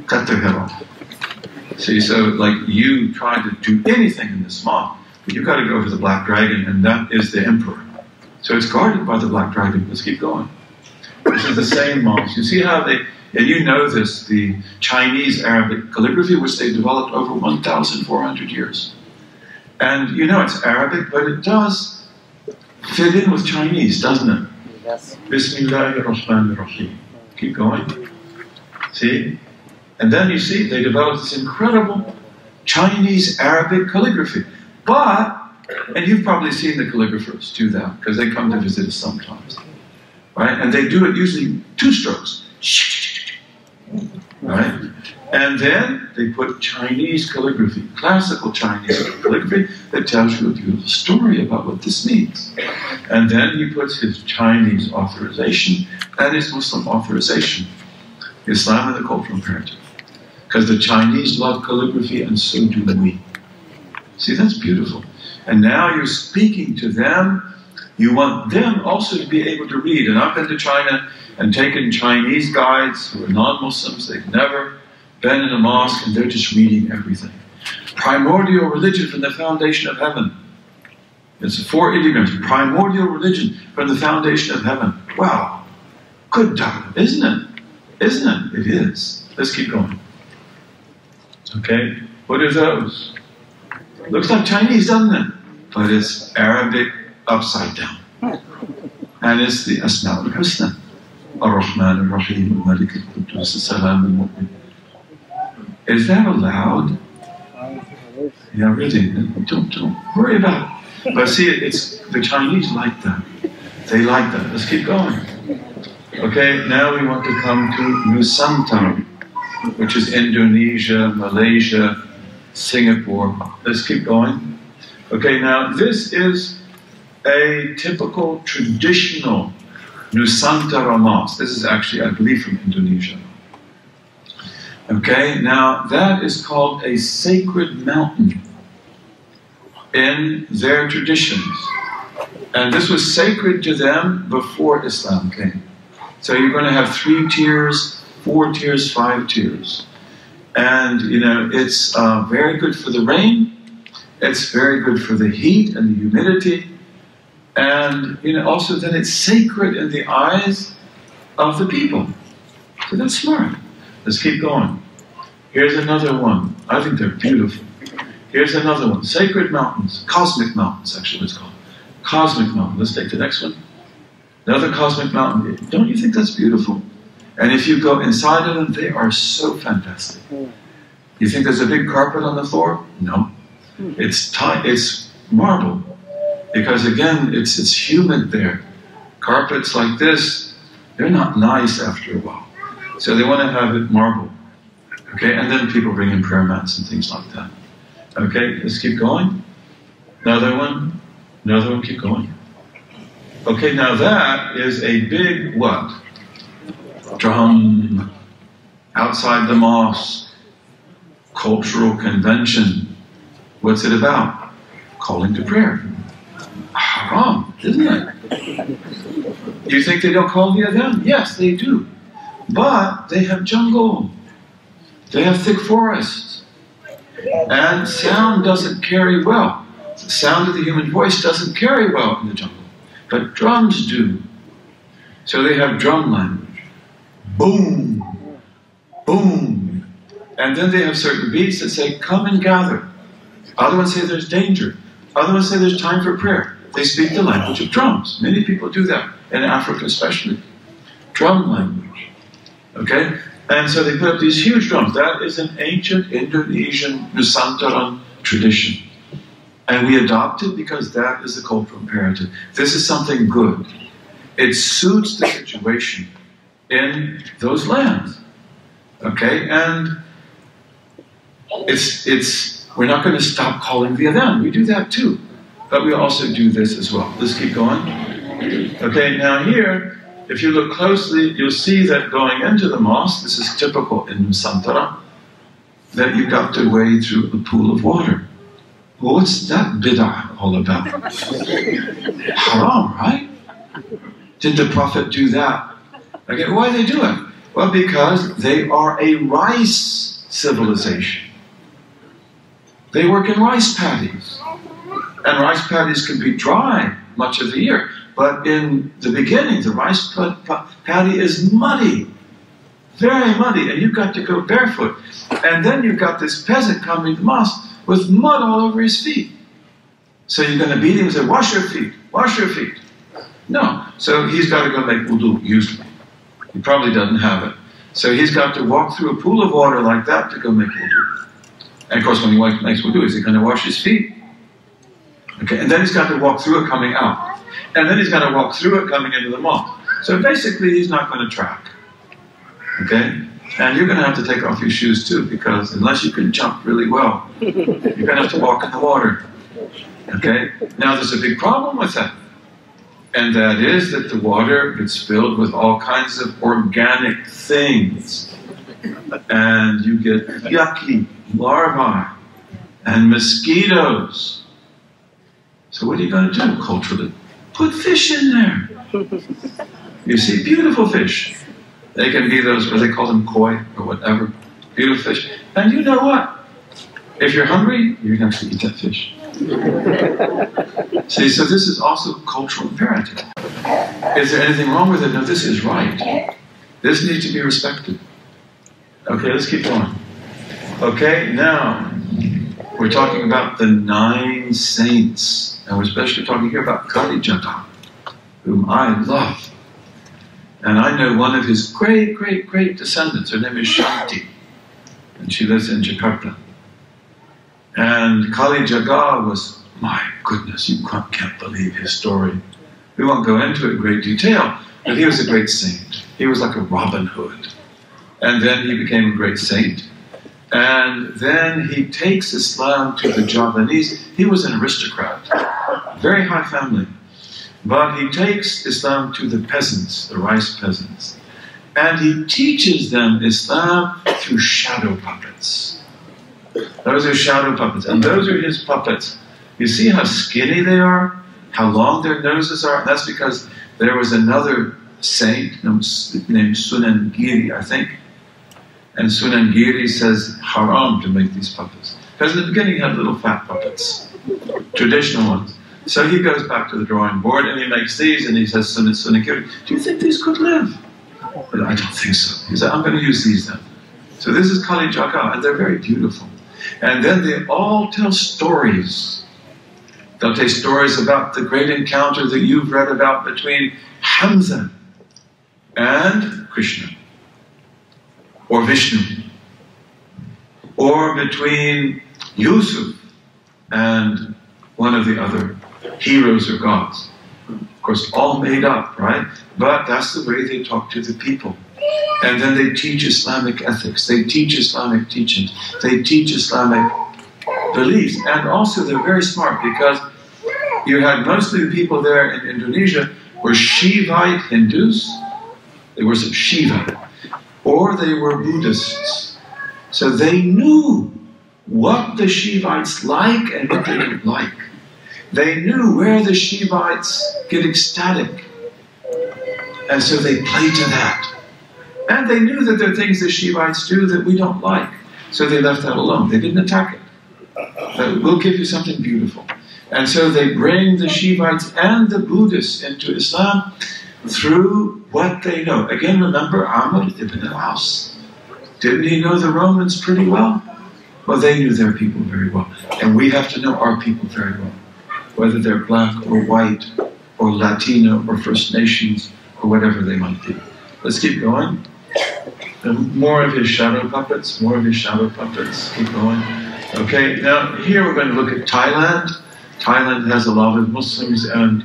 Cut their head off. See, so like you try to do anything in this mosque, but you've got to go for the black dragon, and that is the emperor. So it's guarded by the black dragon. Let's keep going. This is the same mosque. You see how they, and you know this, the Chinese Arabic calligraphy, which they developed over 1,400 years. And you know it's Arabic, but it does fit in with Chinese, doesn't it? Yes. Bismillahirrahmanirrahim. Keep going. See? And then you see they developed this incredible Chinese Arabic calligraphy. But, and you've probably seen the calligraphers do that, because they come to visit us sometimes. Right? And they do it usually two strokes. Right? And then they put Chinese calligraphy, classical Chinese calligraphy, that tells you a beautiful story about what this means. And then he puts his Chinese authorization and his Muslim authorization, Islam and the cultural imperative. Because the Chinese love calligraphy and so do we. See, that's beautiful. And now you're speaking to them. You want them also to be able to read. And I've been to China and taken Chinese guides who are non-Muslims. They've never been in a mosque, and they're just reading everything. Primordial religion from the foundation of heaven. It's 4 idioms. Primordial religion from the foundation of heaven. Wow. Good dharma, isn't it? Isn't it? It is. Let's keep going. Okay? What are those? Looks like Chinese, doesn't it? But it's Arabic upside down. And it's the Asmaul Husna. Ar-Rahman Ar-Rahim Al-Malik Al-Quddus As-Salam Al-Mu'min. Is that allowed? Yeah, really. Don't worry about it. But see, it's the Chinese like that. They like that. Let's keep going. Okay, now we want to come to Nusantara, which is Indonesia, Malaysia, Singapore. Let's keep going. Okay, now this is a typical traditional Nusantara mosque. This is actually, I believe, from Indonesia. Okay, now that is called a sacred mountain in their traditions. And this was sacred to them before Islam came. So you're going to have 3 tiers, 4 tiers, 5 tiers. And, you know, it's very good for the rain. It's very good for the heat and the humidity. And also then it's sacred in the eyes of the people. So that's smart. Let's keep going. Here's another one. I think they're beautiful. Here's another one. Sacred mountains. Cosmic mountains, actually, it's called. Cosmic mountain. Let's take the next one. Another cosmic mountain. Don't you think that's beautiful? And if you go inside of them, they are so fantastic. You think there's a big carpet on the floor? No. It's marble. Because again, it's humid there. Carpets like this, they're not nice after a while. So they want to have it marble. Okay, and then people bring in prayer mats and things like that. Okay, let's keep going. Another one. Another one, keep going. Okay, now that is a big what? Drum. Outside the mosque. Cultural convention. What's it about? Calling to prayer. Haram, isn't it? You think they don't call the adhan? Yes, they do. But they have jungle. They have thick forests. And sound doesn't carry well. The sound of the human voice doesn't carry well in the jungle. But drums do. So they have drum language. Boom. Boom. And then they have certain beats that say, come and gather. Other ones say there's danger. Other ones say there's time for prayer. They speak the language of drums. Many people do that, in Africa especially. Drum language. Okay? And so they put up these huge drums. That is an ancient Indonesian Nusantaran tradition. And we adopt it because that is the cultural imperative. This is something good. It suits the situation in those lands. Okay? And we're not going to stop calling the adhan. We do that too. But we also do this as well. Let's keep going. Okay, now here, if you look closely, you'll see that going into the mosque, this is typical in Nusantara, that you got to wade through a pool of water. Well, what's that bid'ah all about? Haram, right? Did the Prophet do that? Okay, why do they do it? Well, because they are a rice civilization. They work in rice paddies. And rice paddies can be dry much of the year. But in the beginning, the rice paddy is muddy, very muddy, and you've got to go barefoot. And then you've got this peasant coming to the mosque with mud all over his feet. So you're going to beat him and say, wash your feet, wash your feet. No. So he's got to go make wudu, usually. He probably doesn't have it. So he's got to walk through a pool of water like that to go make wudu. And of course, when he makes wudu, is he going to wash his feet? Okay, and then he's got to walk through it coming out. And then he's got to walk through it coming into the mosque. So basically, he's not going to track. Okay? And you're going to have to take off your shoes too, because unless you can jump really well, you're going to have to walk in the water. Okay? Now, there's a big problem with that. And that is that the water gets filled with all kinds of organic things. And you get yucky larvae and mosquitoes. So what are you going to do culturally? Put fish in there. You see, beautiful fish. They can be those, what they call them, koi or whatever. Beautiful fish. And you know what? If you're hungry, you're going to have to eat that fish. See, so this is also cultural imperative. Is there anything wrong with it? No, this is right. This needs to be respected. Okay, let's keep going. Okay, now, we're talking about the 9 saints. And we're especially talking here about Khadijah, whom I love. And I know one of his great, great, great descendants. Her name is Shanti. And she lives in Jakarta. And Khadijah was, my goodness, you can't believe his story. We won't go into it in great detail, but he was a great saint. He was like a Robin Hood. And then he became a great saint. And then he takes Islam to the Javanese. He was an aristocrat, very high family. But he takes Islam to the peasants, the rice peasants. And he teaches them Islam through shadow puppets. Those are shadow puppets. And those are his puppets. You see how skinny they are? How long their noses are? That's because there was another saint named Sunan Giri, I think. And Sunan Giri says, haram to make these puppets. Because in the beginning he had little fat puppets, traditional ones. So he goes back to the drawing board and he makes these and he says, Sunikiri, do you think these could live? Well, I don't think so. He said, I'm going to use these then. So this is Kali Jaka, and they're very beautiful. And then they all tell stories. They'll tell stories about the great encounter that you've read about between Hamza and Krishna, or Vishnu, or between Yusuf and one of the other heroes or gods. Of course, all made up, right? But that's the way they talk to the people. And then they teach Islamic ethics, they teach Islamic teachings, they teach Islamic beliefs. And also they're very smart, because you had mostly the people there in Indonesia were Shivite Hindus, they worship Shiva, or they were Buddhists. So they knew what the Shivites like and what they didn't like. They knew where the Shivites get ecstatic, and so they play to that. And they knew that there are things the Shivites do that we don't like, so they left that alone. They didn't attack it. But we'll give you something beautiful. And so they bring the Shivites and the Buddhists into Islam through what they know. Again, remember Amr ibn al-As. Didn't he know the Romans pretty well? Well, they knew their people very well. And we have to know our people very well, whether they're black or white or Latino or First Nations or whatever they might be. Let's keep going. And more of his shadow puppets, more of his shadow puppets. Keep going. Okay, now here we're going to look at Thailand. Thailand has a lot of Muslims, and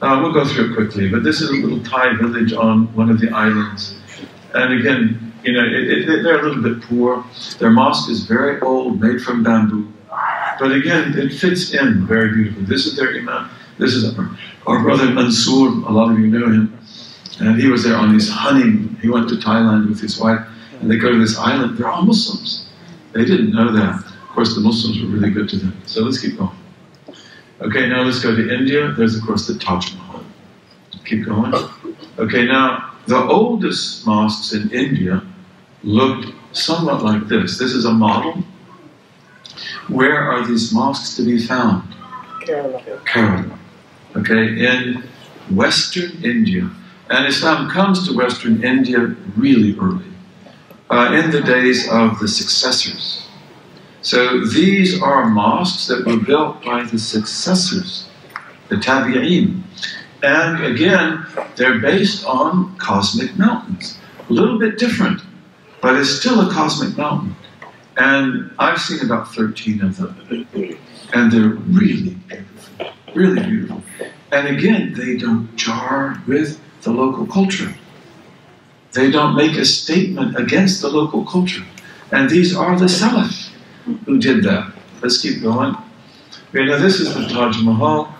we'll go through it quickly, but this is a little Thai village on one of the islands. And again, you know, they're a little bit poor. Their mosque is very old, made from bamboo. But again, it fits in very beautifully. This is their imam. This is our brother Mansur. A lot of you know him. And he was there on his honeymoon. He went to Thailand with his wife, and they go to this island. They're all Muslims. They didn't know that. Of course, the Muslims were really good to them. So let's keep going. Okay, now let's go to India. There's, of course, the Taj Mahal. Keep going. Okay, now, the oldest mosques in India looked somewhat like this. This is a model. Where are these mosques to be found? Kerala. Kerala. Okay, in Western India. And Islam comes to Western India really early, in the days of the successors. So these are mosques that were built by the successors, the Tabi'een. And again, they're based on cosmic mountains. A little bit different, but it's still a cosmic mountain. And I've seen about 13 of them. And they're really beautiful, really beautiful. And again, they don't jar with the local culture. They don't make a statement against the local culture. And these are the Salaf who did that. Let's keep going. Okay, now this is the Taj Mahal.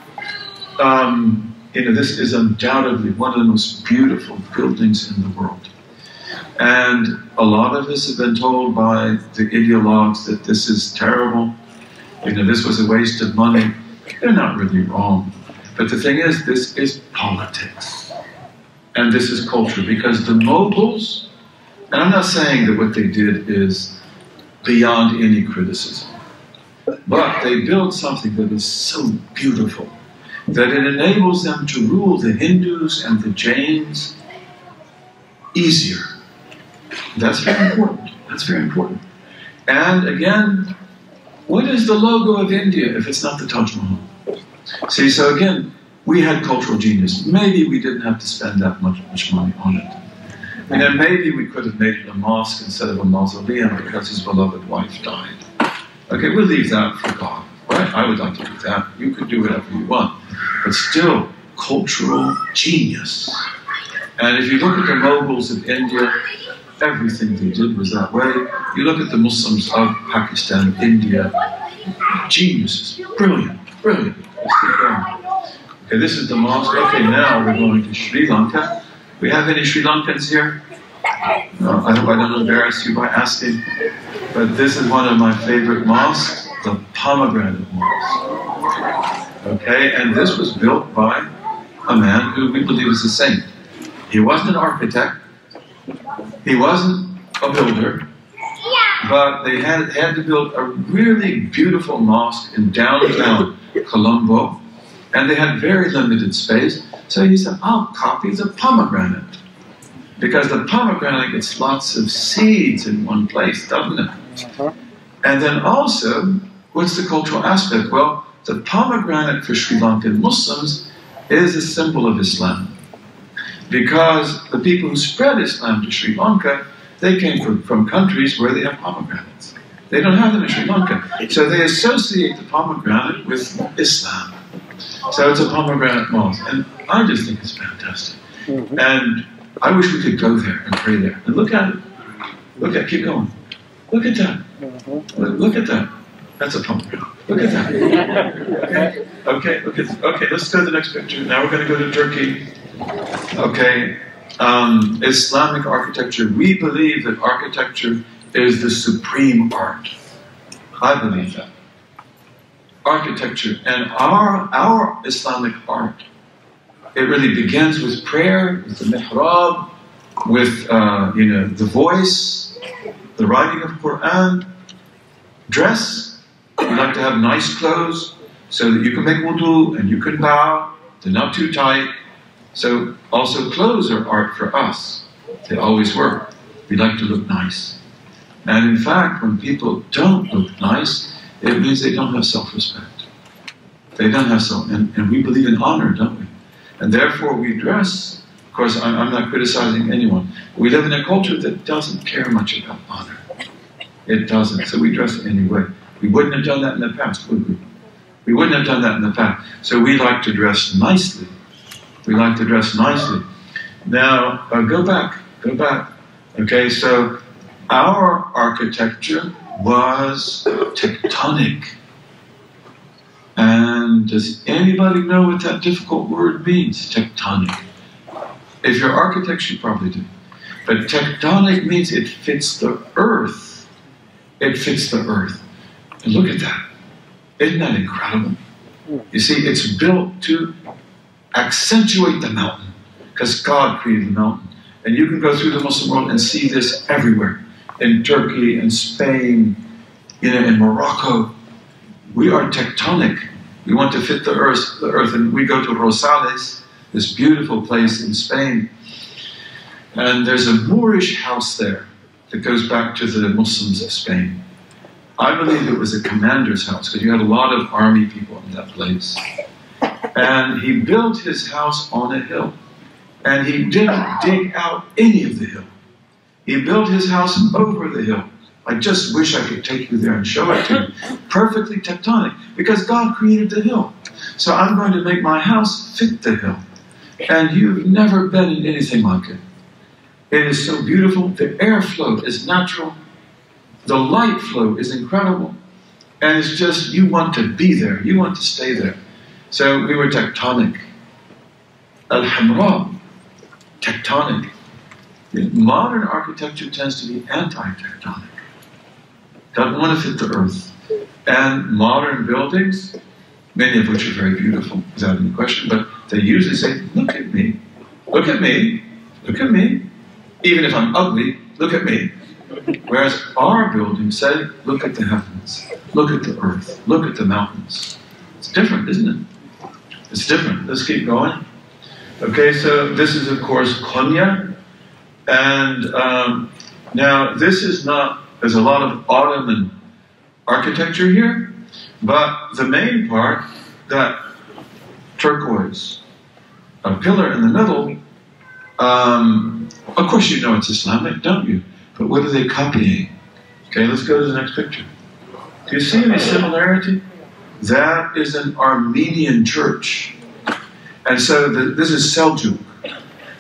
You know, this is undoubtedly one of the most beautiful buildings in the world. And a lot of us have been told by the ideologues that this is terrible. You know, this was a waste of money. They're not really wrong. But the thing is, this is politics. And this is culture, because the Mughals, and I'm not saying that what they did is beyond any criticism, but they built something that is so beautiful that it enables them to rule the Hindus and the Jains easier. That's very important. That's very important. And again, what is the logo of India if it's not the Taj Mahal? See, so again, we had cultural genius. Maybe we didn't have to spend that much money on it. And then maybe we could have made it a mosque instead of a mausoleum because his beloved wife died. Okay, we'll leave that for God, right? I would like to do that. You could do whatever you want. But still, cultural genius. And if you look at the Mughals of India, everything they did was that way. You look at the Muslims of Pakistan, India, geniuses. Brilliant, brilliant. Let's keep going. Okay, this is the mosque. Okay, now we're going to Sri Lanka. We have any Sri Lankans here? No, I hope I don't embarrass you by asking. But this is one of my favorite mosques, the Pomegranate Mosque. Okay, and this was built by a man who we believe is a saint. He wasn't an architect. He wasn't a builder. But they had to build a really beautiful mosque in downtown Colombo. and they had very limited space, so he said, I'll copy the pomegranate. Because the pomegranate gets lots of seeds in one place, doesn't it? And then also, what's the cultural aspect? Well, the pomegranate for Sri Lankan Muslims is a symbol of Islam. Because the people who spread Islam to Sri Lanka, they came from countries where they have pomegranates. They don't have them in Sri Lanka. So they associate the pomegranate with Islam. So it's a pomegranate mosque. And I just think it's fantastic. And I wish we could go there and pray there. And look at it. Look at, keep going. Look at that. Look at that. That's a pomegranate. Look at that. Okay, okay, okay, let's go to the next picture. Now we're going to go to Turkey. Okay, Islamic architecture. We believe that architecture is the supreme art. I believe that. Architecture and our Islamic art, it really begins with prayer, with the mihrab, with you know, the voice, the writing of Quran, dress. You like to have nice clothes so that you can make wudu and you can bow. They're not too tight. So also clothes are art for us. They always were. We like to look nice. And in fact, when people don't look nice, it means they don't have self-respect. They don't have self, and we believe in honor, don't we? And therefore we dress. Of course, I'm not criticizing anyone. We live in a culture that doesn't care much about honor. It doesn't, so we dress anyway. We wouldn't have done that in the past, would we? We wouldn't have done that in the past. So we like to dress nicely. We like to dress nicely. Now, go back. Okay, so our architecture was tectonic. And does anybody know what that difficult word means, tectonic? If you're architects, you probably do. But tectonic means it fits the earth. It fits the earth. And look at that. Isn't that incredible? You see, it's built to accentuate the mountain, because God created the mountain. And you can go through the Muslim world and see this everywhere, in Turkey, in Spain, you know, in Morocco. We are tectonic. We want to fit the earth, and we go to Rosales, this beautiful place in Spain. And there's a Moorish house there that goes back to the Muslims of Spain. I believe it was a commander's house, because you had a lot of army people in that place. And he built his house on a hill. And he didn't dig out any of the hill. He built his house over the hill. I just wish I could take you there and show it to you. Perfectly tectonic, because God created the hill. So I'm going to make my house fit the hill. And you've never been in anything like it. It is so beautiful. The airflow is natural. The light flow is incredible. And it's just, you want to be there. You want to stay there. So we were tectonic. Al-Hamra, tectonic. Modern architecture tends to be anti-tectonic. Doesn't want to fit the earth. And modern buildings, many of which are very beautiful, without any question, but they usually say, look at me, look at me, look at me. Even if I'm ugly, look at me. Whereas our buildings say, look at the heavens, look at the earth, look at the mountains. It's different, isn't it? It's different. Let's keep going. Okay, so this is, of course, Konya. And now this is not, there's a lot of Ottoman architecture here, but the main part, that turquoise, a pillar in the middle, of course you know it's Islamic, don't you? But what are they copying? Okay, let's go to the next picture. Do you see any similarity? That is an Armenian church. And so this is Seljuk.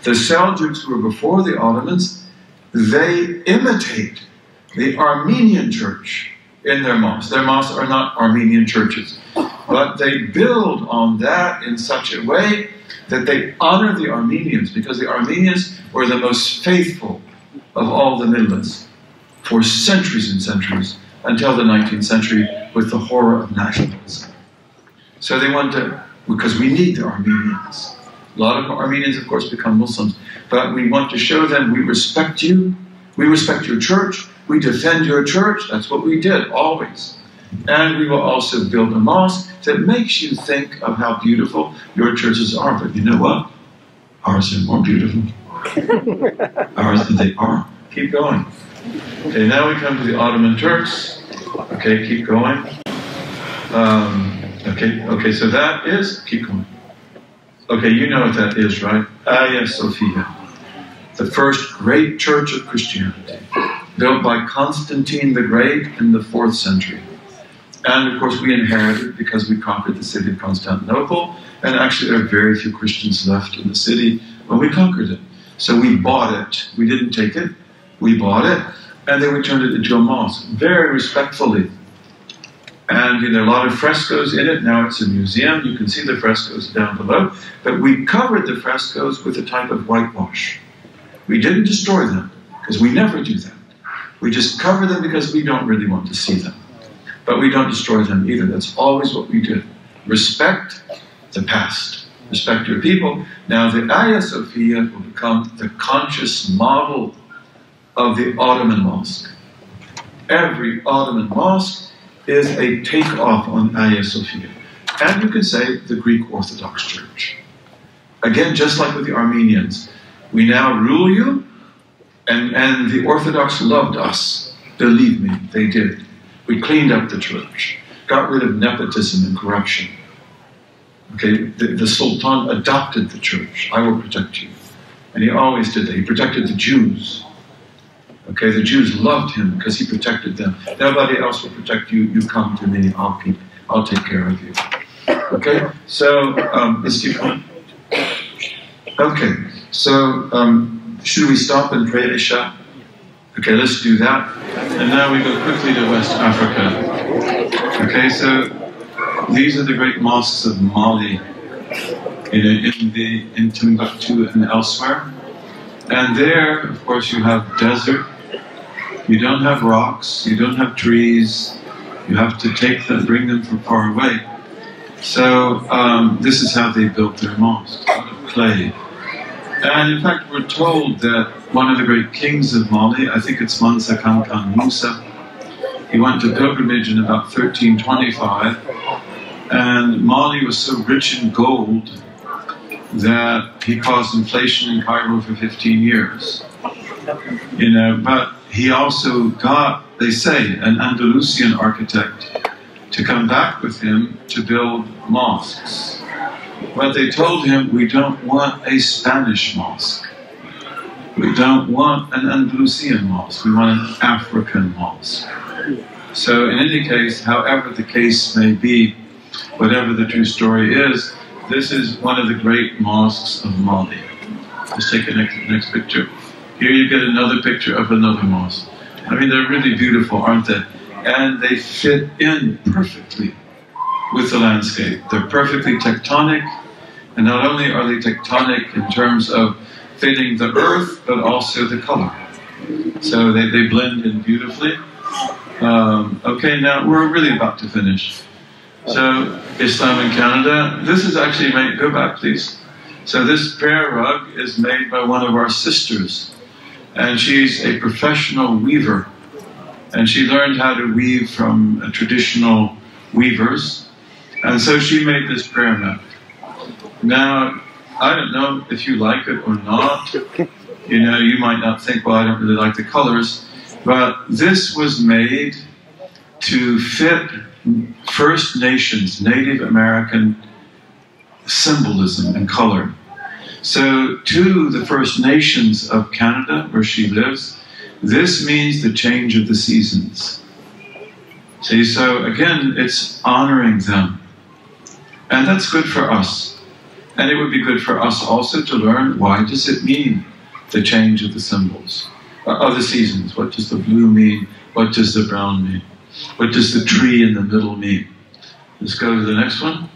The Seljuks were before the Ottomans. They imitate the Armenian church in their mosques. Their mosques are not Armenian churches. But they build on that in such a way that they honor the Armenians, because the Armenians were the most faithful of all the Midlands for centuries and centuries, until the 19th century with the horror of nationalism. So they want to, because we need the Armenians. A lot of Armenians, of course, become Muslims, but we want to show them we respect you, we respect your church, we defend your church. That's what we did, always. And we will also build a mosque that makes you think of how beautiful your churches are. But you know what? Ours are more beautiful. Ours than they are. Keep going. Okay, now we come to the Ottoman Turks. Okay, keep going. Okay, so that is, keep going. Okay, you know what that is, right? Hagia Sophia, the first great church of Christianity, built by Constantine the Great in the 4th century. And of course we inherited, because we conquered the city of Constantinople, and actually there are very few Christians left in the city when we conquered it. So we bought it. We didn't take it. We bought it, and then we turned it into a mosque, very respectfully. And there are a lot of frescoes in it. Now it's a museum. You can see the frescoes down below. But we covered the frescoes with a type of whitewash. We didn't destroy them, because we never do that. We just cover them because we don't really want to see them. But we don't destroy them either. That's always what we do. Respect the past. Respect your people. Now the Hagia Sophia will become the conscious model of the Ottoman mosque. Every Ottoman mosque is a takeoff on Hagia Sophia. And you can say the Greek Orthodox Church. Again, just like with the Armenians, we now rule you, and the Orthodox loved us. Believe me, they did. We cleaned up the church, got rid of nepotism and corruption. Okay, the Sultan adopted the church. I will protect you. And he always did that. He protected the Jews. Okay, the Jews loved him because he protected them. Nobody else will protect you. You come to me, I'll take care of you. Okay, so let's keep going. Okay, so should we stop and pray Isha? Okay, let's do that. And now we go quickly to West Africa. Okay, so these are the great mosques of Mali, in Timbuktu and elsewhere. And there, of course, you have desert. You don't have rocks, you don't have trees, you have to take them, bring them from far away. So this is how they built their mosque, out of clay. And in fact, we're told that one of the great kings of Mali, I think it's Mansa Kankan Musa, he went to pilgrimage in about 1325, and Mali was so rich in gold that he caused inflation in Cairo for 15 years. But he also got, they say, an Andalusian architect to come back with him to build mosques. But they told him, we don't want a Spanish mosque. We don't want an Andalusian mosque. We want an African mosque. So in any case, however the case may be, whatever the true story is, this is one of the great mosques of Mali. Let's take the next picture. Here you get another picture of another mosque. I mean, they're really beautiful, aren't they? And they fit in perfectly with the landscape. They're perfectly tectonic, and not only are they tectonic in terms of fitting the earth, but also the color. So they blend in beautifully. Okay, now we're really about to finish. So, Islam in Canada, this is actually made, go back please. So this prayer rug is made by one of our sisters, and she's a professional weaver. And she learned how to weave from traditional weavers, and so she made this prayer mat. Now, I don't know if you like it or not. You might not think, well, I don't really like the colors, but this was made to fit First Nations, Native American symbolism and color. So to the First Nations of Canada, where she lives, this means the change of the seasons. See, so again, it's honoring them. And that's good for us. And it would be good for us also to learn, why does it mean the change of the symbols, of the seasons? What does the blue mean? What does the brown mean? What does the tree in the middle mean? Let's go to the next one.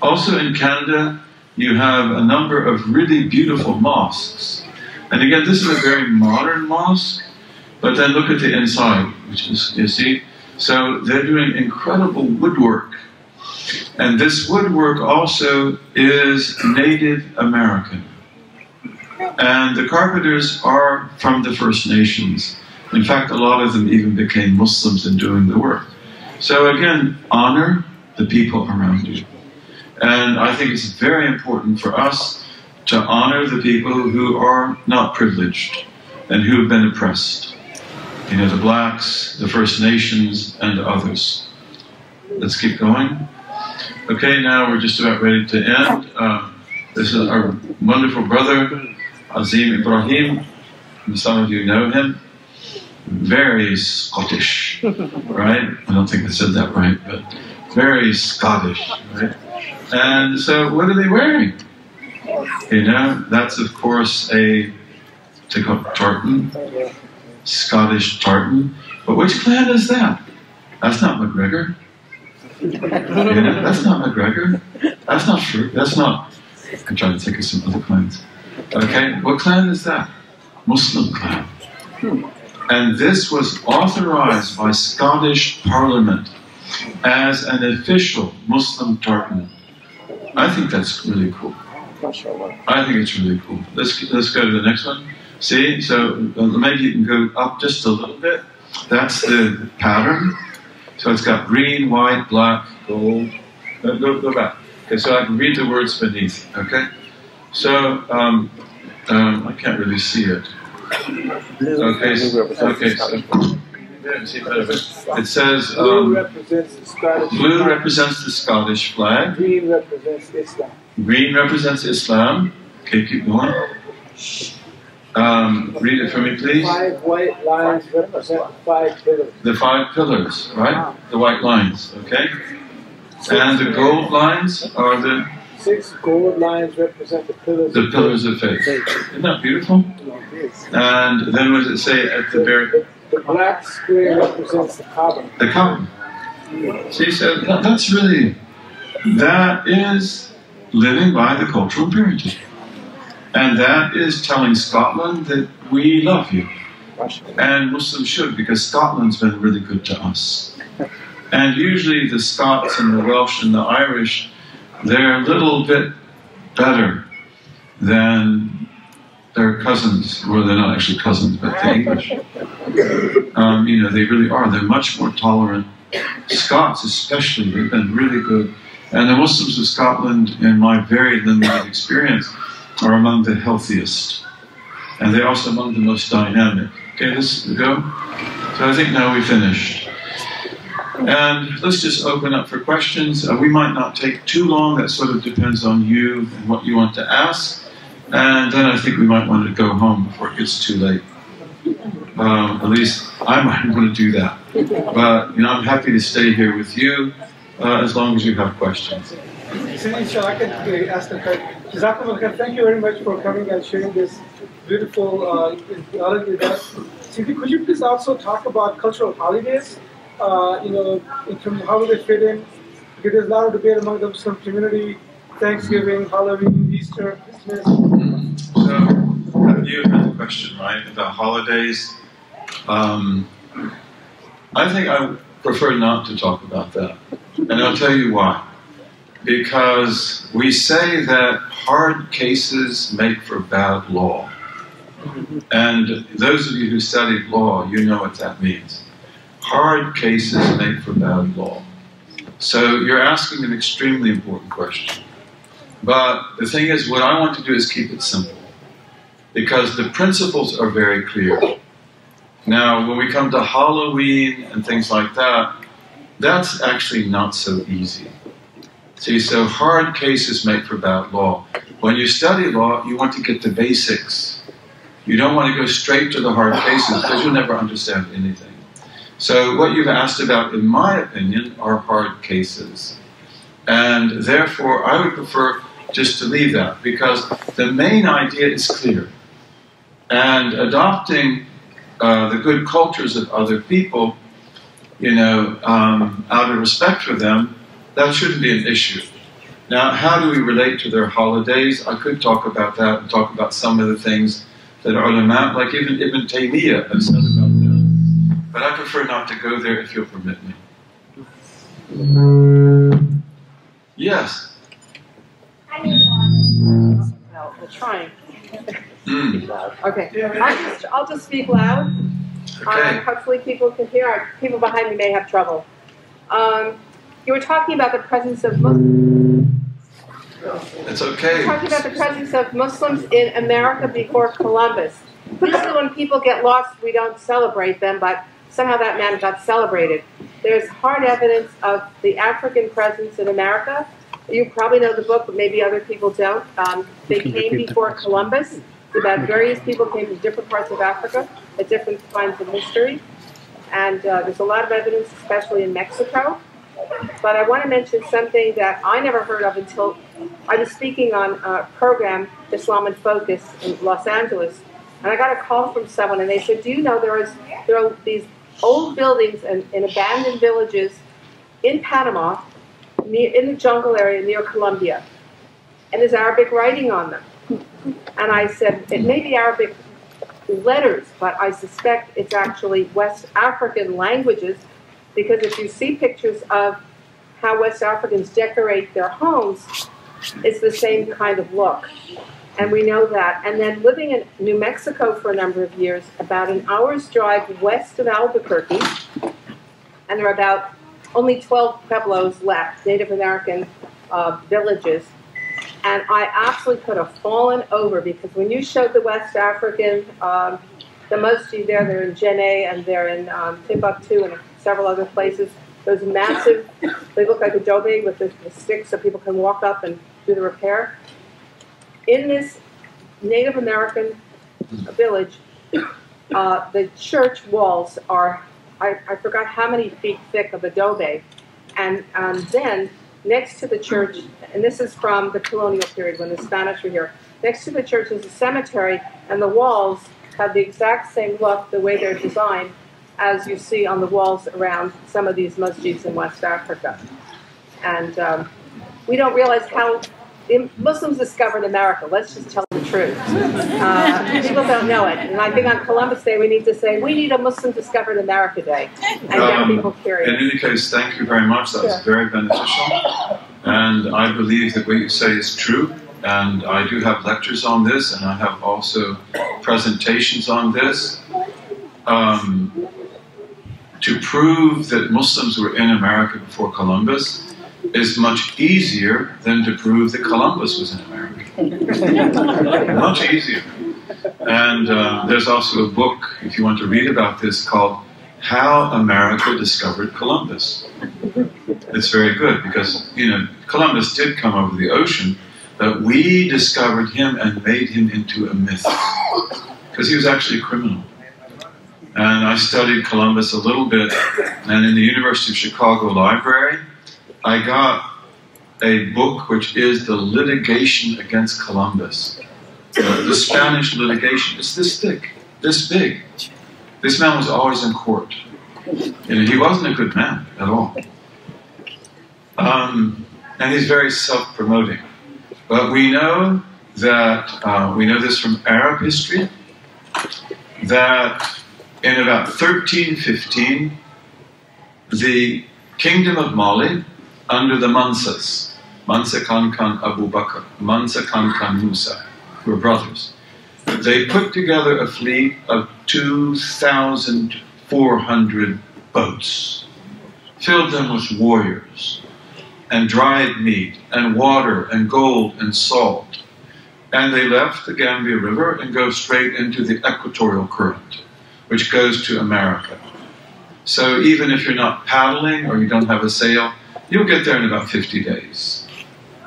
Also in Canada, you have a number of really beautiful mosques. And again, this is a very modern mosque, but then look at the inside, which is, you see? So they're doing incredible woodwork. And this woodwork also is Native American. And the carpenters are from the First Nations. In fact, a lot of them even became Muslims in doing the work. So again, honor the people around you. And I think it's very important for us to honor the people who are not privileged and who have been oppressed. You know, the blacks, the First Nations, and others. Let's keep going. Okay, now we're just about ready to end. This is our wonderful brother, Azim Ibrahim. Some of you know him. Very Scottish, right? I don't think I said that right, but very Scottish, right? And so what are they wearing? You know, that's of course a tartan, Scottish tartan. But which clan is that? That's not MacGregor. You know, that's not MacGregor. That's not true. That's not. I'm trying to think of some other clans. Okay, what clan is that? Muslim clan. And this was authorized by Scottish Parliament as an official Muslim tartan. I think that's really cool. I think it's really cool. Let's go to the next one. See, so maybe you can go up just a little bit. That's the pattern. So it's got green, white, black, gold. Go back. Okay, so I can read the words beneath. Okay. So I can't really see it. Okay, so it says blue represents the Scottish flag. Green represents Islam. Green represents Islam. Okay, keep going. Read it for me, please. Five white lines represent the 5 pillars. The 5 pillars, right? Wow. The white lines, okay? And the gold lines are the... 6 gold lines represent the pillars. The pillars of faith. Isn't that beautiful? And then what does it say at the very... The black square represents the Kaaba. The Kaaba. See, so that's really... That is living by the cultural imperative. And that is telling Scotland that we love you. And Muslims should, because Scotland's been really good to us. And usually the Scots and the Welsh and the Irish, they're a little bit better than their cousins. Well, they're not actually cousins, but the English. You know, they really are. They're much more tolerant. Scots especially, they've been really good. And the Muslims of Scotland, in my very limited experience, are among the healthiest, and they're also among the most dynamic. Okay, let's go. So I think now we finished. And let's just open up for questions. We might not take too long. That sort of depends on you and what you want to ask. And then I think we might want to go home before it gets too late. At least I might want to do that. But you know, I'm happy to stay here with you as long as you have questions. Inshallah, I can ask them. Jazakumullah, thank you very much for coming and sharing this beautiful theology with us. Siti, could you please also talk about cultural holidays? You know, in terms of how do they fit in? Because there's a lot of debate among the Muslim community: Thanksgiving, Halloween, Easter, Christmas. So, you had a question, right, about holidays. I think I prefer not to talk about that, and I'll tell you why. Because we say that hard cases make for bad law. And those of you who studied law, you know what that means. Hard cases make for bad law. So you're asking an extremely important question. But the thing is, what I want to do is keep it simple. Because the principles are very clear. Now, when we come to Halloween and things like that, that's actually not so easy. See, so hard cases make for bad law. When you study law, you want to get the basics. You don't want to go straight to the hard cases because you'll never understand anything. So what you've asked about, in my opinion, are hard cases. And therefore, I would prefer just to leave that because the main idea is clear. And adopting the good cultures of other people, you know, out of respect for them, that shouldn't be an issue. Now, how do we relate to their holidays? I could talk about that and talk about some of the things that ulama, like even Ibn Taymiyyah, have said about that. But I prefer not to go there if you'll permit me. Yes? I mean, well, we're trying. Okay. I'll just speak loud. Okay. Hopefully people can hear. People behind me may have trouble. You were talking about the presence of Muslims. It's okay. You were talking about the presence of Muslims in America before Columbus. Usually when people get lost, we don't celebrate them, but somehow that man got celebrated. There's hard evidence of the African presence in America. You probably know the book, but maybe other people don't. They came before Columbus. About various people came from different parts of Africa at different times of history. And there's a lot of evidence, especially in Mexico. But I want to mention something that I never heard of until I was speaking on a program, Islam in Focus, in Los Angeles. And I got a call from someone, and they said, do you know there are these old buildings in abandoned villages in Panama, in the jungle area near Colombia, and there's Arabic writing on them. And I said, it may be Arabic letters, but I suspect it's actually West African languages, because if you see pictures of how West Africans decorate their homes, it's the same kind of look. And we know that. And then living in New Mexico for a number of years, about an hour's drive west of Albuquerque, and there are about only 12 pueblos left, Native American villages. And I absolutely could have fallen over, because when you showed the West African, the Mosji there, they're in Djenne and they're in Timbuktu and several other places. Those massive, they look like adobe with the sticks so people can walk up and do the repair. In this Native American village, the church walls are, I forgot how many feet thick of adobe. And then next to the church, and this is from the colonial period when the Spanish were here, next to the church is a cemetery, and the walls have the exact same look, the way they're designed, as you see on the walls around some of these masjids in West Africa. And we don't realize how Muslims discovered America. Let's just tell the truth. People don't know it. And I think on Columbus Day we need to say, we need a Muslim discovered America Day. And get people curious. In any case, thank you very much. That was very beneficial. And I believe that what you say is true. And I do have lectures on this, and I have also presentations on this. To prove that Muslims were in America before Columbus is much easier than to prove that Columbus was in America. Much easier. And there's also a book, if you want to read about this, called How America Discovered Columbus. It's very good, because, you know, Columbus did come over the ocean, but we discovered him and made him into a myth, because he was actually a criminal. And I studied Columbus a little bit, and in the University of Chicago Library, I got a book which is the litigation against Columbus, the Spanish litigation. It's this thick, this big. This man was always in court. You know, he wasn't a good man at all. And he's very self-promoting. But we know that, we know this from Arab history, that in about 1315, the Kingdom of Mali, under the Mansas, Mansa Khan Khan Abu Bakr, Mansa Khan Khan Musa, who were brothers. They put together a fleet of 2,400 boats, filled them with warriors, and dried meat, and water, and gold, and salt. And they left the Gambia River and go straight into the equatorial current, which goes to America. So even if you're not paddling or you don't have a sail, you'll get there in about 50 days.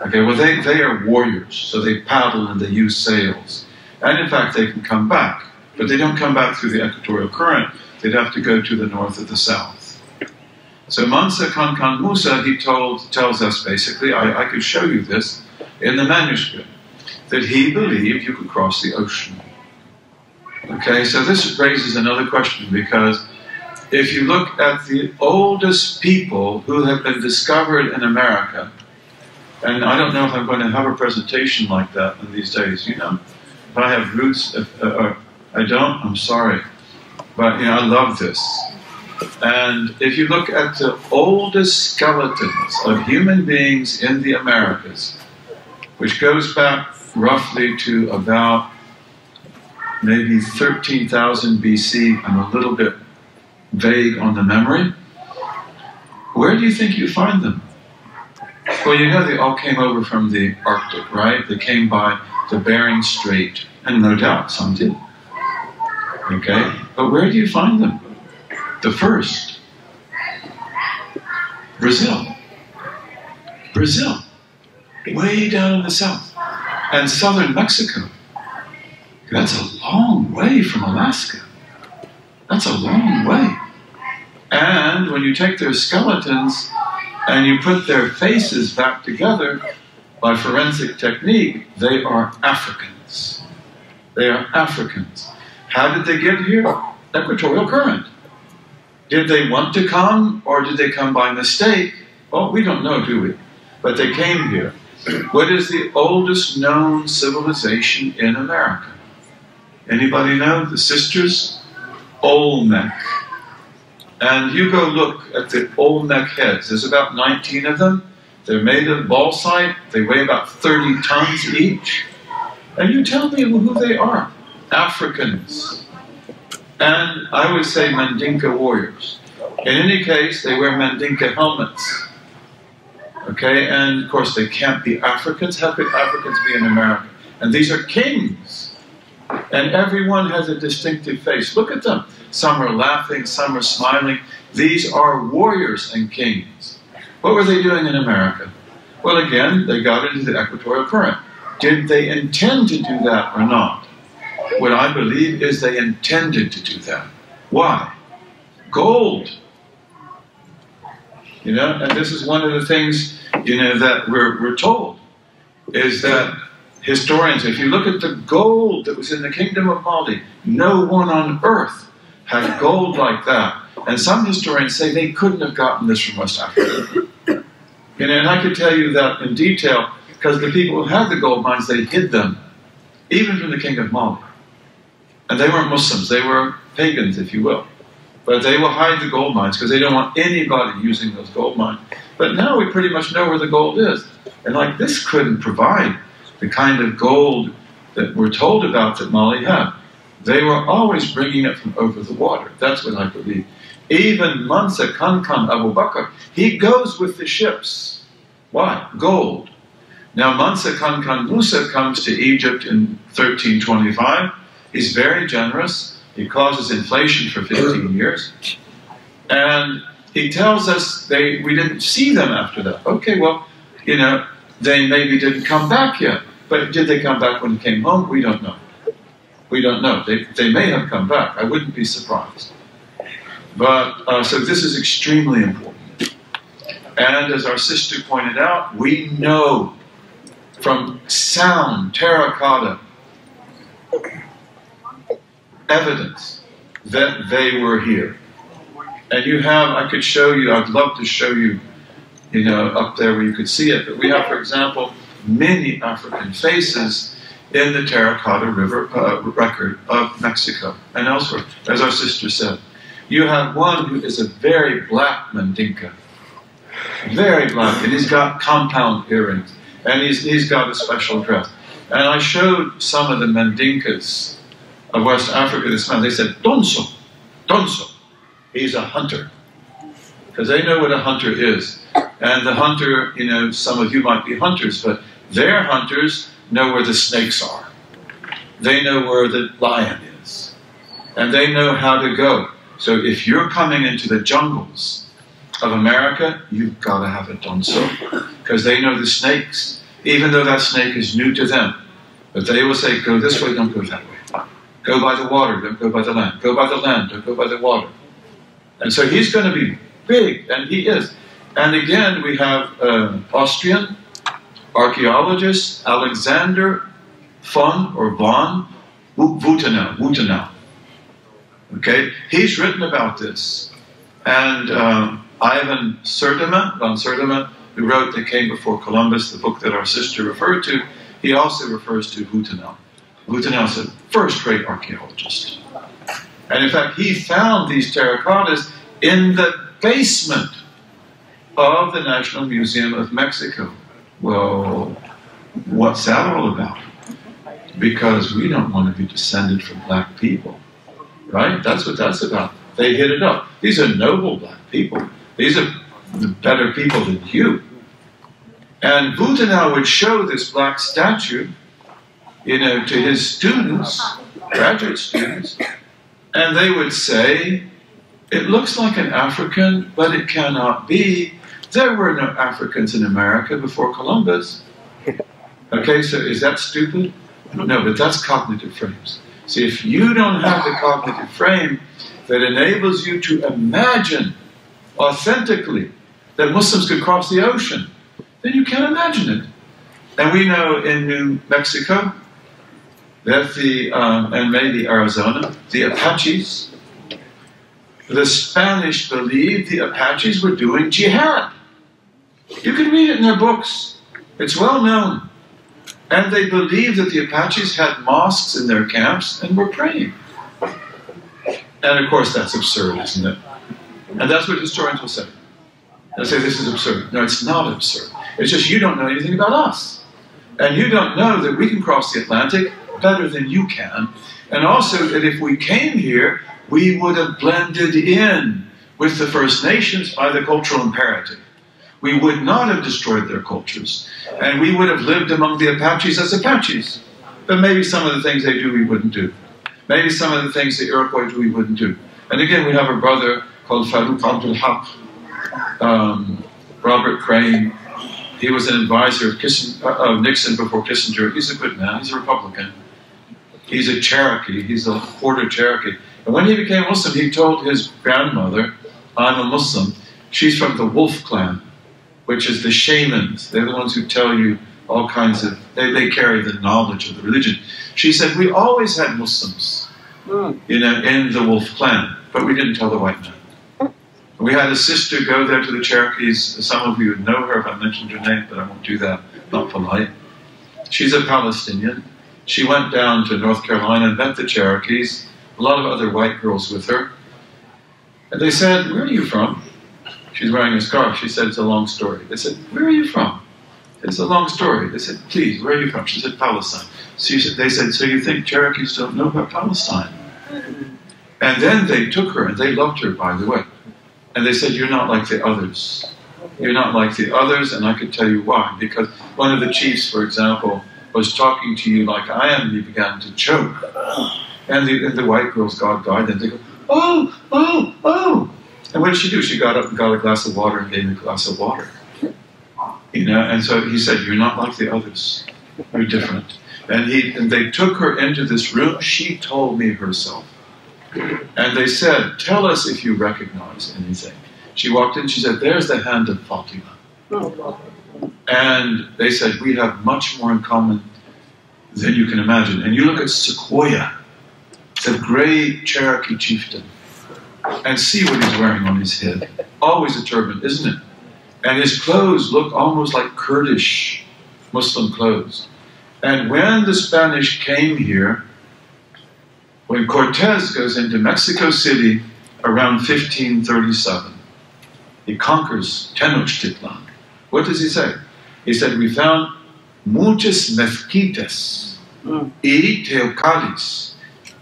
Okay, well, they are warriors, so they paddle and they use sails. And in fact, they can come back, but they don't come back through the equatorial current. They'd have to go to the north or the south. So Mansa Khan Khan Musa, he tells us basically, I could show you this in the manuscript, that he believed you could cross the ocean. Okay, so this raises another question, because if you look at the oldest people who have been discovered in America, and I don't know if I'm going to have a presentation like that in these days, you know. If I have roots, or I don't, I'm sorry. But, you know, I love this. And if you look at the oldest skeletons of human beings in the Americas, which goes back roughly to about maybe 13,000 BC, I'm a little bit vague on the memory, Where do you think you find them? Well, you know they all came over from the Arctic, right? They came by the Bering Strait, and no doubt some did. Okay? But where do you find them? The first. Brazil. Brazil. Way down in the south. And southern Mexico. That's a long way from Alaska. That's a long way. And when you take their skeletons and you put their faces back together by forensic technique, they are Africans. They are Africans. How did they get here? Equatorial current. Did they want to come, or did they come by mistake? Well, we don't know, do we? But they came here. What is the oldest known civilization in America? Anybody know? The sisters? Olmec. And you go look at the Olmec heads. There's about 19 of them. They're made of bauxite. They weigh about 30 tons each. And you tell me who they are. Africans. And I would say Mandinka warriors. In any case, they wear Mandinka helmets. Okay, and of course they can't be Africans. How could Africans be in America? And these are kings. And everyone has a distinctive face. Look at them. Some are laughing, some are smiling. These are warriors and kings. What were they doing in America? Well, again, they got into the equatorial current. Did they intend to do that or not? What I believe is they intended to do that. Why? Gold. You know, and this is one of the things, you know, that we're told, is that historians, if you look at the gold that was in the Kingdom of Mali, no one on earth had gold like that. And some historians say they couldn't have gotten this from West Africa. You know, and I could tell you that in detail, because the people who had the gold mines, they hid them, even from the King of Mali. And they weren't Muslims, they were pagans, if you will. But they will hide the gold mines because they don't want anybody using those gold mines. But now we pretty much know where the gold is. And like this couldn't provide the kind of gold that we're told about that Mali had. They were always bringing it from over the water. That's what I believe. Even Mansa Kankan Abu Bakr, he goes with the ships. Why? Gold. Now Mansa Kankan Musa comes to Egypt in 1325. He's very generous. He causes inflation for 15 years. And he tells us we didn't see them after that. Okay, well, you know, they maybe didn't come back yet. But did they come back when they came home? We don't know. We don't know. They may have come back. I wouldn't be surprised. But, so this is extremely important. And as our sister pointed out, we know from sound terracotta evidence that they were here. And you have, I could show you, I'd love to show you, you know, up there where you could see it, but we have, for example, many African faces in the Terracotta River record of Mexico and elsewhere, as our sister said. You have one who is a very black Mandinka, very black, and he's got compound earrings, and he's got a special dress. And I showed some of the Mandinkas of West Africa this time. They said, Tonso, Tonso, he's a hunter. Because they know what a hunter is. And the hunter, you know, some of you might be hunters, but their hunters know where the snakes are. They know where the lion is. And they know how to go. So if you're coming into the jungles of America, you've got to have a Tonso. Because they know the snakes, even though that snake is new to them. But they will say, go this way, don't go that way. Go by the water, don't go by the land. Go by the land, don't go by the water. And so he's going to be big, and he is. And again, we have Austrian archaeologist Alexander von Wutenow. Okay, he's written about this. And Ivan von Sertima, who wrote "They Came Before Columbus," the book that our sister referred to, he also refers to Wutenow. Wutenow is a first-rate archaeologist. And in fact, he found these terracottas in the basement of the National Museum of Mexico. Well, what's that all about? Because we don't want to be descended from black people, right? That's what that's about. They hit it up. These are noble black people. These are better people than you. And Buddha now would show this black statue, you know, to his students, graduate students, and they would say, it looks like an African, but it cannot be. There were no Africans in America before Columbus. Okay, so is that stupid? No, but that's cognitive frames. See, if you don't have the cognitive frame that enables you to imagine authentically that Muslims could cross the ocean, then you can't imagine it. And we know in New Mexico that the, and maybe Arizona, the Apaches, the Spanish believed the Apaches were doing jihad. You can read it in their books. It's well known. And they believed that the Apaches had mosques in their camps and were praying. And of course that's absurd, isn't it? And that's what historians will say. They'll say this is absurd. No, it's not absurd. It's just you don't know anything about us. And you don't know that we can cross the Atlantic better than you can. And also that if we came here, we would have blended in with the First Nations by the cultural imperative. We would not have destroyed their cultures. And we would have lived among the Apaches as Apaches. But maybe some of the things they do we wouldn't do. Maybe some of the things the Iroquois do we wouldn't do. And again, we have a brother called Farouk Abdul Haq, Robert Crane. He was an advisor of Nixon before Kissinger. He's a good man. He's a Republican. He's a Cherokee. He's a quarter Cherokee. And when he became Muslim, he told his grandmother, I'm a Muslim. She's from the Wolf Clan, which is the shamans. They're the ones who tell you all kinds of, they carry the knowledge of the religion. She said, we always had Muslims, you know, in the Wolf Clan, but we didn't tell the white man. We had a sister go there to the Cherokees. Some of you would know her if I mentioned her name, but I won't do that, not polite. She's a Palestinian. She went down to North Carolina and met the Cherokees, a lot of other white girls with her. And they said, where are you from? She's wearing a scarf. She said, it's a long story. They said, where are you from? It's a long story. They said, please, where are you from? She said, Palestine. So they said, so you think Cherokees don't know about Palestine? And then they took her, and they loved her, by the way. And they said, you're not like the others. You're not like the others, and I could tell you why. Because one of the chiefs, for example, was talking to you like I am, and he began to choke. And the white girl's God died, and they go, oh, oh, oh. And what did she do? She got up and got a glass of water and gave him a glass of water. You know, and so he said, you're not like the others. You're different. And they took her into this room. She told me herself. And they said, tell us if you recognize anything. She walked in, she said, there's the hand of Fatima. And they said, we have much more in common than you can imagine. And you look at Sequoia, the great Cherokee chieftain, and see what he's wearing on his head. Always a turban, isn't it? And his clothes look almost like Kurdish Muslim clothes. And when the Spanish came here, when Cortez goes into Mexico City around 1537, he conquers Tenochtitlan. What does he say? He said, we found muchas mezquitas y teocallis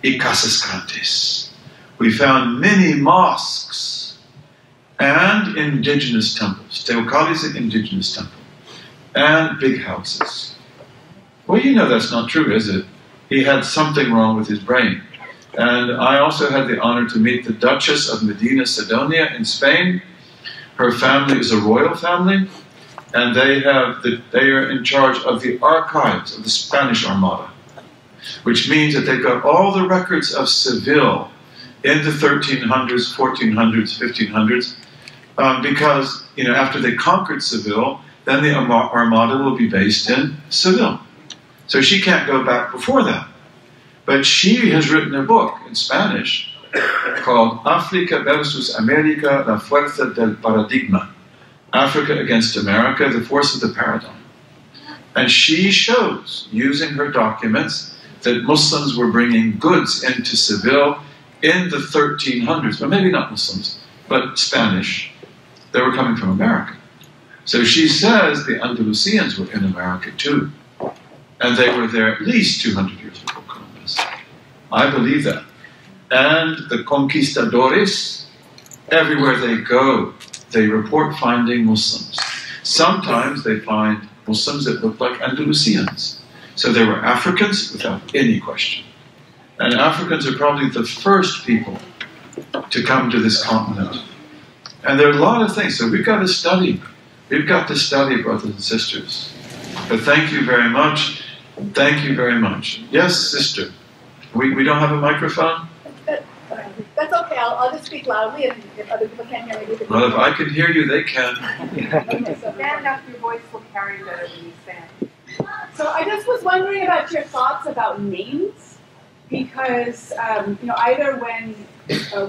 y casas grandes. We found many mosques and indigenous temples. Teocallis, an indigenous temple, and big houses. Well, you know that's not true, is it? He had something wrong with his brain. And I also had the honor to meet the Duchess of Medina Sidonia in Spain. Her family is a royal family, and they are in charge of the archives of the Spanish Armada, which means that they've got all the records of Seville in the 1300s, 1400s, 1500s, because, you know, after they conquered Seville, then the Armada will be based in Seville. So she can't go back before that. But she has written a book in Spanish called Africa versus America, La Fuerza del Paradigma. Africa against America, the force of the paradigm. And she shows, using her documents, that Muslims were bringing goods into Seville in the 1300s. Well, maybe not Muslims, but Spanish. They were coming from America. So she says the Andalusians were in America too. And they were there at least 200 years before Columbus. I believe that. And the conquistadores, everywhere they go, they report finding Muslims. Sometimes they find Muslims that look like Andalusians. So there were Africans, without any question. And Africans are probably the first people to come to this continent. And there are a lot of things. So we've got to study. We've got to study, brothers and sisters. But thank you very much. Thank you very much. Yes, sister. We don't have a microphone? That's okay. I'll just speak loudly, and if other people can't hear me. Well, if I can hear you, they can. Okay, so stand up. Your voice will carry better than you stand. So I just was wondering about your thoughts about names, because you know, either when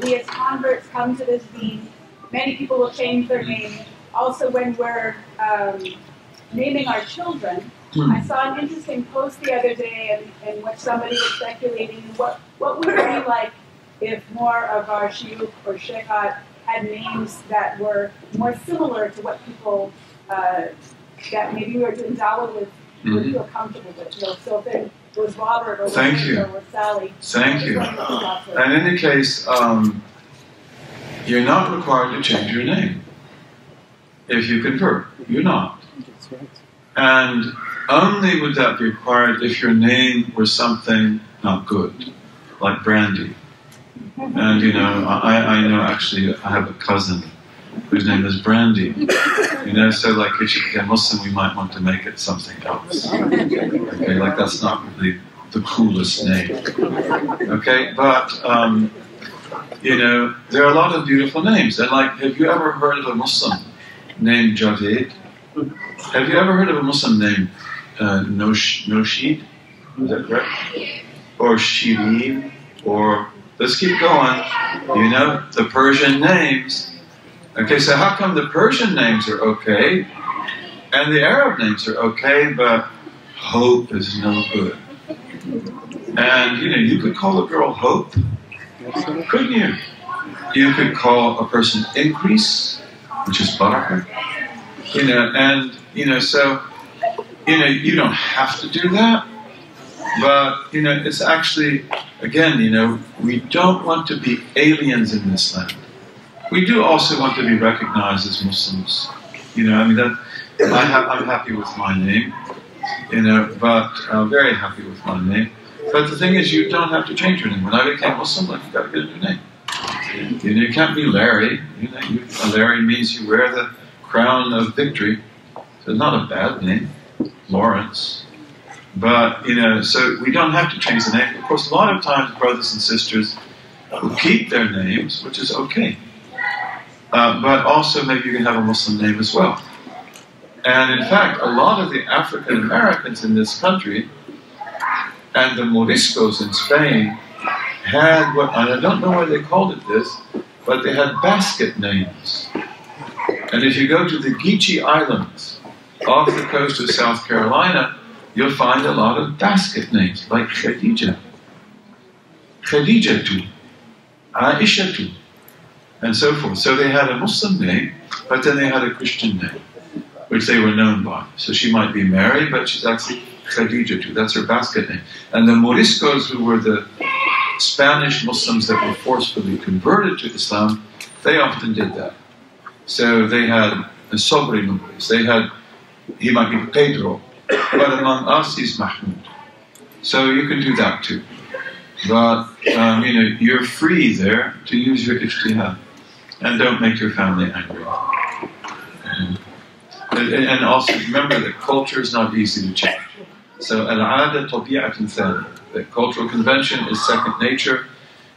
we as converts come to this deen, many people will change their name. Also, when we're naming our children, I saw an interesting post the other day in which somebody was speculating what would it be like if more of our shiuk or sheikhat had names that were more similar to what people that maybe we were doing dawah with would feel comfortable with. You know, so if it was Robert or was Sally. Thank you. And in any case, you're not required to change your name if you convert. You're not. And only would that be required if your name were something not good, like Brandy. And you know, I know actually I have a cousin whose name is Brandy. You know, so like if she became Muslim, we might want to make it something else. Okay, like that's not really the coolest name. Okay, but you know, there are a lot of beautiful names. And like, have you ever heard of a Muslim named Javed? Have you ever heard of a Muslim named Noshid? Is that correct? Or Shirin? Or let's keep going, you know, the Persian names. Okay, so how come the Persian names are okay and the Arab names are okay, but Hope is no good? And, you know, you could call a girl Hope, couldn't you? You could call a person Increase, which is Barakah. You know, and, you know, so, you know, you don't have to do that. But, you know, it's actually, again, you know, we don't want to be aliens in this land. We do also want to be recognized as Muslims. You know, I mean, that, I'm happy with my name, you know, but I'm very happy with my name. But the thing is, you don't have to change your name. When I became Muslim, like, you've got to get a new name. You know, you can't be Larry. You know, Larry means you wear the crown of victory. So it's not a bad name, Lawrence. But, you know, so we don't have to change the name. Of course, a lot of times brothers and sisters will keep their names, which is okay. But also maybe you can have a Muslim name as well. And in fact, a lot of the African Americans in this country and the Moriscos in Spain had what, and I don't know why they called it this, but they had basket names. And if you go to the Geechee Islands off the coast of South Carolina, you'll find a lot of basket names, like Khadija, Khadijatu, Aishatu, and so forth. So they had a Muslim name, but then they had a Christian name, which they were known by. So she might be Mary, but she's actually Khadijatu. That's her basket name. And the Moriscos, who were the Spanish Muslims that were forcefully converted to Islam, they often did that. So they had the sobrenombres. They had, he might be Pedro, but among us is Mahmoud. So you can do that too. But, you know, you're free there to use your ijtihad. And don't make your family angry. And also remember that culture is not easy to change. So, al-'ada tabi'atun thaniya. The cultural convention is second nature.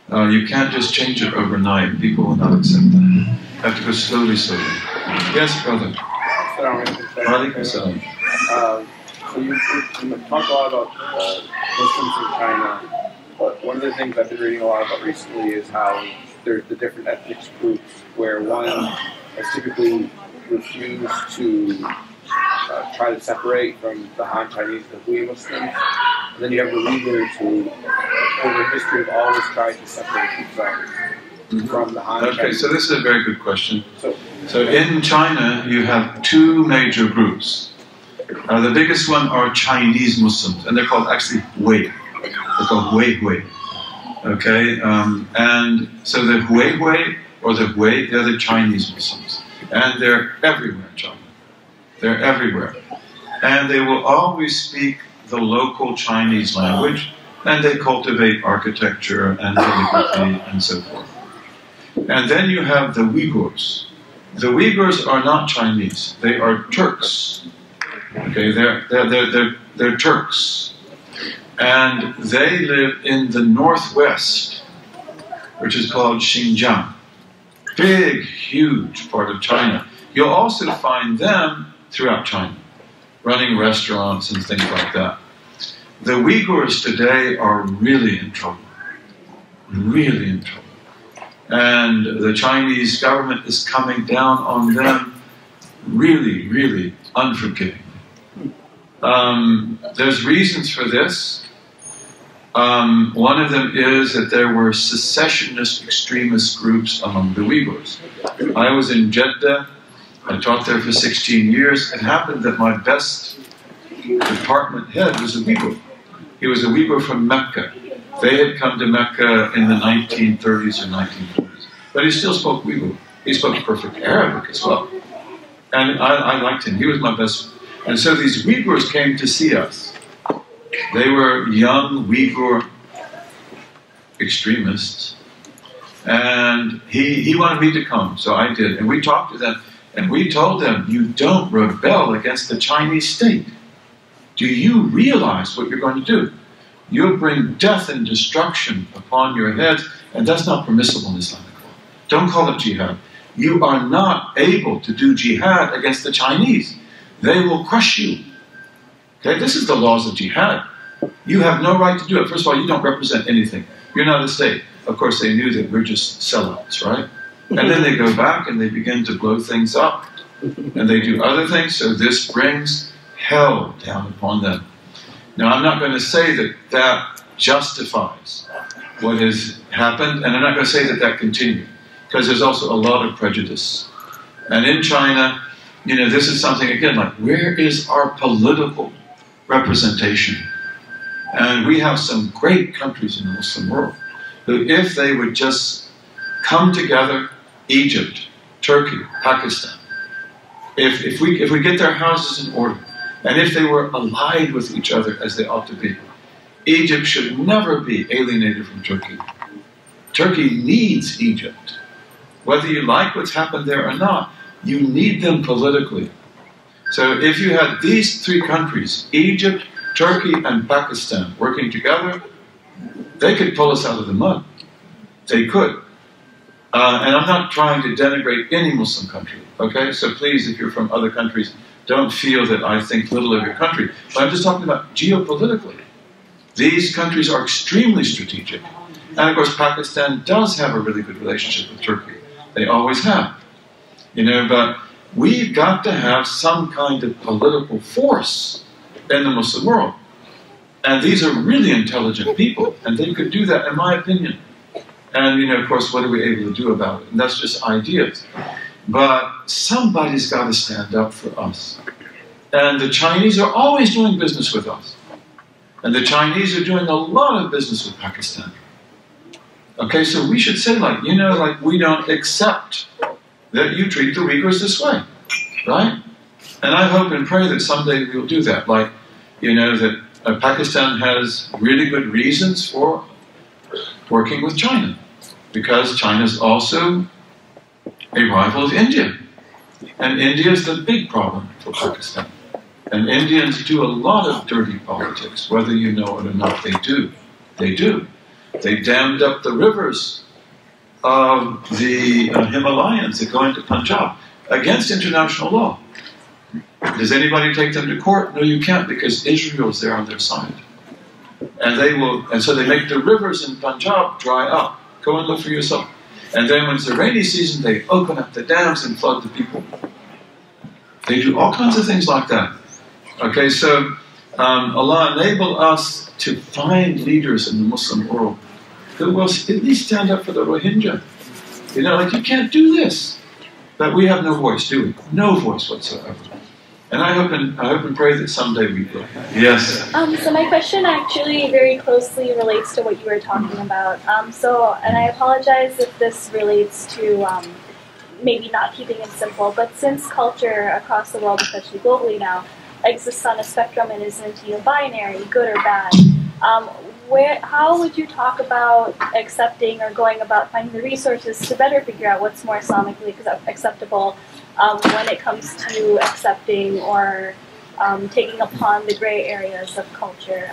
You can't just change it overnight. People will not accept that. You have to go slowly, slowly. Yes, brother. Alaikum salam. So you talk a lot about Muslims in China, but one of the things I've been reading a lot about recently is how there's the different ethnic groups where one has typically refused to try to separate from the Han Chinese and the Hui Muslims. And then you have the leaders who, over the history, have always tried to separate themselves from the Han Chinese. Okay, so this is a very good question. So in China, you have two major groups. The biggest one are Chinese Muslims, and they're called actually Hui. They're called Hui. Okay, and so the Hui, or the Hui, they're the Chinese Muslims. And they're everywhere, John. They're everywhere. And they will always speak the local Chinese language, and they cultivate architecture and calligraphy and so forth. And then you have the Uyghurs. The Uyghurs are not Chinese. They are Turks. Okay, they're Turks. And they live in the northwest, which is called Xinjiang. Big, huge part of China. You'll also find them throughout China, running restaurants and things like that. The Uyghurs today are really in trouble. Really in trouble. And the Chinese government is coming down on them really, really unforgivingly. There's reasons for this. One of them is that there were secessionist extremist groups among the Uyghurs. I was in Jeddah. I taught there for 16 years. It happened that my best department head was a Uyghur. He was a Uyghur from Mecca. They had come to Mecca in the 1930s or 1940s. But he still spoke Uyghur. He spoke perfect Arabic as well. And I liked him. He was my best. And so these Uyghurs came to see us. They were young Uyghur extremists, and he wanted me to come, so I did. And we talked to them, and we told them, you don't rebel against the Chinese state. Do you realize what you're going to do? You'll bring death and destruction upon your heads, and that's not permissible in Islamic law. Don't call it jihad. You are not able to do jihad against the Chinese. They will crush you. Okay, this is the laws of jihad. You have no right to do it. First of all, you don't represent anything. You're not a state. Of course, they knew that we're just sellouts, right? And then they go back and they begin to blow things up. And they do other things, so this brings hell down upon them. Now, I'm not going to say that that justifies what has happened, and I'm not going to say that that continued, because there's also a lot of prejudice. And in China, you know, this is something, again, like, where is our political representation? And we have some great countries in the Muslim world who, if they would just come together, Egypt, Turkey, Pakistan, if we get their houses in order, and if they were allied with each other as they ought to be, Egypt should never be alienated from Turkey. Turkey needs Egypt. Whether you like what's happened there or not, you need them politically. So if you had these three countries, Egypt, Turkey, and Pakistan, working together, they could pull us out of the mud. They could. And I'm not trying to denigrate any Muslim country, okay? So please, if you're from other countries, don't feel that I think little of your country. But I'm just talking about geopolitically. These countries are extremely strategic. And of course, Pakistan does have a really good relationship with Turkey. They always have. You know, but we've got to have some kind of political force in the Muslim world. And these are really intelligent people, and they could do that, in my opinion. And, you know, of course, what are we able to do about it? And that's just ideas. But somebody's got to stand up for us. And the Chinese are always doing business with us. And the Chinese are doing a lot of business with Pakistan. Okay, so we should say, like, you know, like, we don't accept that you treat the Uyghurs this way, right? And I hope and pray that someday we'll do that. Like, you know, that Pakistan has really good reasons for working with China, because China's also a rival of India. And India is the big problem for Pakistan. And Indians do a lot of dirty politics, whether you know it or not, they do. They do. They dammed up the rivers of the Himalayans that go into Punjab against international law. Does anybody take them to court? No, you can't, because Israel's there on their side. And they will, and so they make the rivers in Punjab dry up. Go and look for yourself. And then when it's the rainy season, they open up the dams and flood the people. They do all kinds of things like that. Okay, so Allah enable us to find leaders in the Muslim world who will at least stand up for the Rohingya. You know, like, you can't do this. But we have no voice, do we? No voice whatsoever. And I hope and pray that someday we will. Yes. So my question actually very closely relates to what you were talking about. And I apologize if this relates to maybe not keeping it simple, but since culture across the world, especially globally now, exists on a spectrum and isn't binary, good or bad, how would you talk about accepting or going about finding the resources to better figure out what's more Islamically acceptable when it comes to accepting or taking upon the gray areas of culture?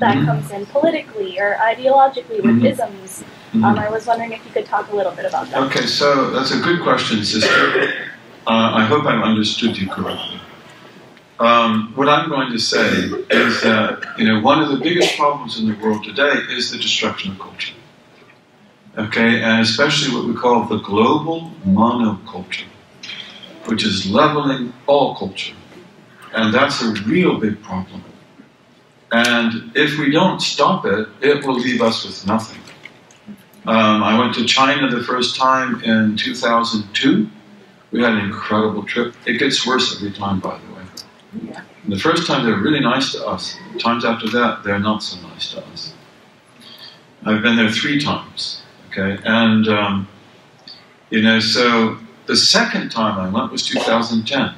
That comes in politically or ideologically with isms. I was wondering if you could talk a little bit about that. Okay, so that's a good question, sister. I hope I've understood you correctly. What I'm going to say is that one of the biggest problems in the world today is the destruction of culture. Okay, and especially what we call the global monoculture, which is leveling all culture. And that's a real big problem. And if we don't stop it, it will leave us with nothing. I went to China the first time in 2002. We had an incredible trip. It gets worse every time, by the way. And the first time, they're really nice to us. The times after that, they're not so nice to us. I've been there 3 times, okay? And, so the second time I went was 2010.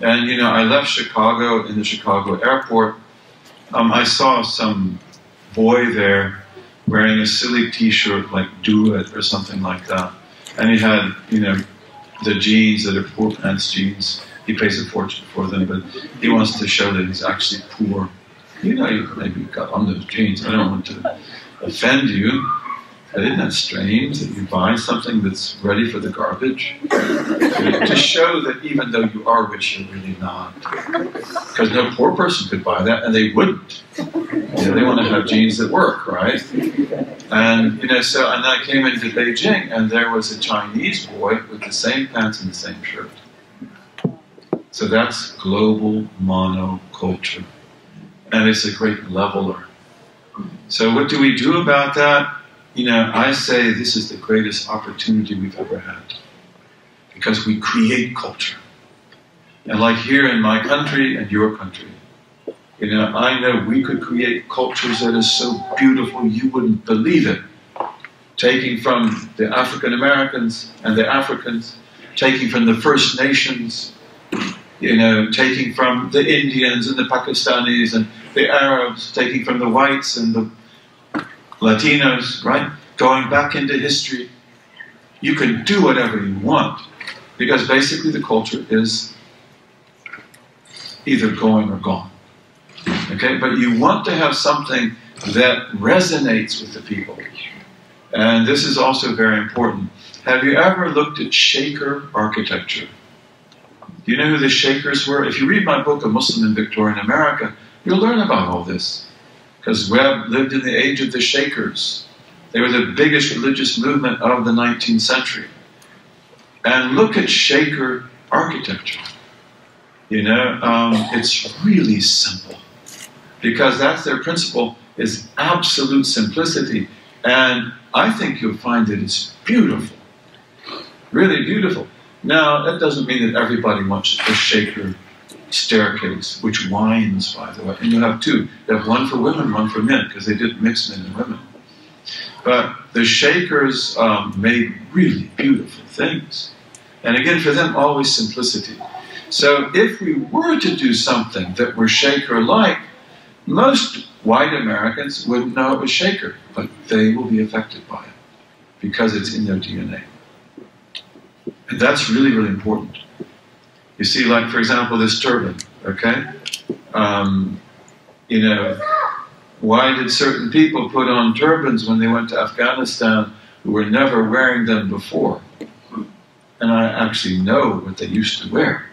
And, I left Chicago in the Chicago airport. I saw some boy there wearing a silly T-shirt like "Do It" or something like that, and he had, the jeans that are poor pants jeans. He pays a fortune for them, but he wants to show that he's actually poor. You maybe got on those jeans. I don't want to offend you. But isn't that strange that you buy something that's ready for the garbage? To show that even though you are rich, you're really not. Because no poor person could buy that, and they wouldn't. They want to have jeans that work, right? And, and I came into Beijing, and there was a Chinese boy with the same pants and the same shirt. So that's global monoculture. And it's a great leveler. So what do we do about that? I say this is the greatest opportunity we've ever had, because we create culture. And like here in my country and your country, I know we could create cultures that are so beautiful you wouldn't believe it. Taking from the African Americans and the Africans, taking from the First Nations, taking from the Indians and the Pakistanis and the Arabs, taking from the whites and the Latinos, right? Going back into history. You can do whatever you want, because basically the culture is either going or gone. Okay? But you want to have something that resonates with the people. And this is also very important. Have you ever looked at Shaker architecture? Do you know who the Shakers were? If you read my book, A Muslim in Victorian America, you'll learn about all this. Because Webb lived in the age of the Shakers. They were the biggest religious movement of the 19th century. And look at Shaker architecture. It's really simple. Because that's their principle, is absolute simplicity. And I think you'll find that it's beautiful. Really beautiful. Now, that doesn't mean that everybody wants a Shaker staircase, which wines, by the way, and you have 2. You have one for women, one for men, because they didn't mix men and women. But the Shakers made really beautiful things. And again, for them, always simplicity. So if we were to do something that were Shaker-like, most white Americans wouldn't know it was Shaker, but they will be affected by it, because it's in their DNA. And that's really, really important. You see, like, for example, this turban, okay? Why did certain people put on turbans when they went to Afghanistan who were never wearing them before? And I actually know what they used to wear.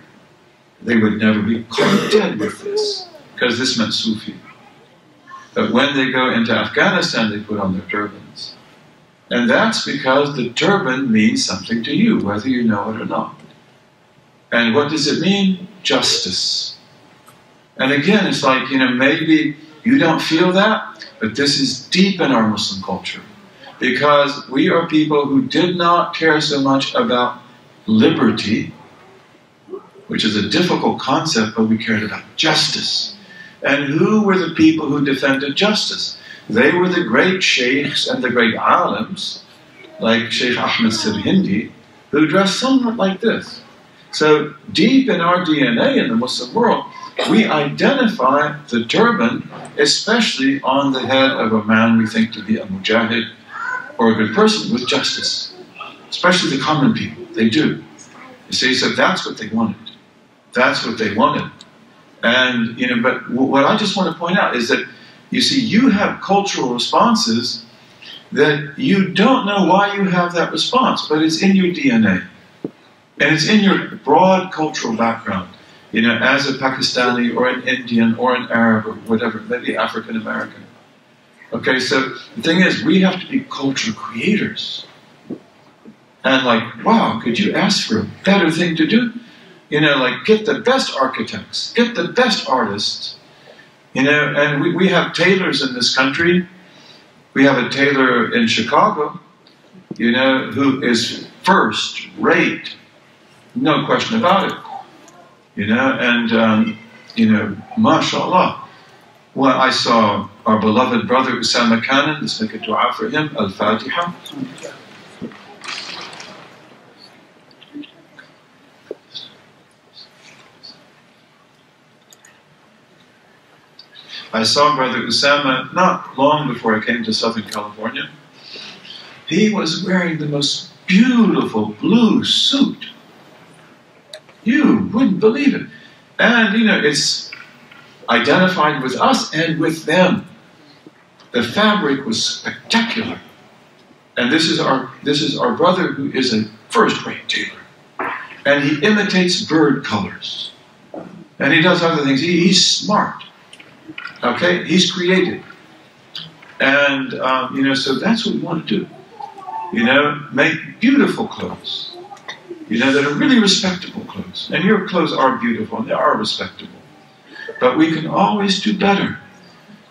They would never be content with this, because this meant Sufi. But when they go into Afghanistan, they put on their turbans. And that's because the turban means something to you, whether you know it or not. And what does it mean? Justice. And again, it's like, maybe you don't feel that, but this is deep in our Muslim culture. Because we are people who did not care so much about liberty, which is a difficult concept, but we cared about justice. And who were the people who defended justice? They were the great sheikhs and the great alims, like Sheikh Ahmed Sirhindi, who dress somewhat like this. So deep in our DNA in the Muslim world, we identify the turban, especially on the head of a man we think to be a mujahid or a good person, with justice. Especially the common people, they do. You see, so that's what they wanted. That's what they wanted. And, you know, but what I just want to point out is that, you see, you have cultural responses that you don't know why you have that response, but it's in your DNA. And it's in your broad cultural background, you know, as a Pakistani or an Indian or an Arab or whatever, maybe African American. Okay, so the thing is, we have to be culture creators. And like, wow, could you ask for a better thing to do? You know, like, get the best architects, get the best artists. You know, and we have tailors in this country. We have a tailor in Chicago, you know, who is first rate. No question about it, you know, and, you know, mashallah. Well, I saw our beloved brother Usama Khanan, let's make a dua for him, Al-Fatiha. I saw brother Usama not long before I came to Southern California. He was wearing the most beautiful blue suit. You wouldn't believe it. And, you know, it's identified with us and with them. The fabric was spectacular. And this is our brother who is a first-rate tailor. And he imitates bird colors. And he does other things. He's smart. Okay? He's creative. And, you know, so that's what we want to do. You know, make beautiful clothes. You know, that are really respectable clothes. And your clothes are beautiful and they are respectable. But we can always do better.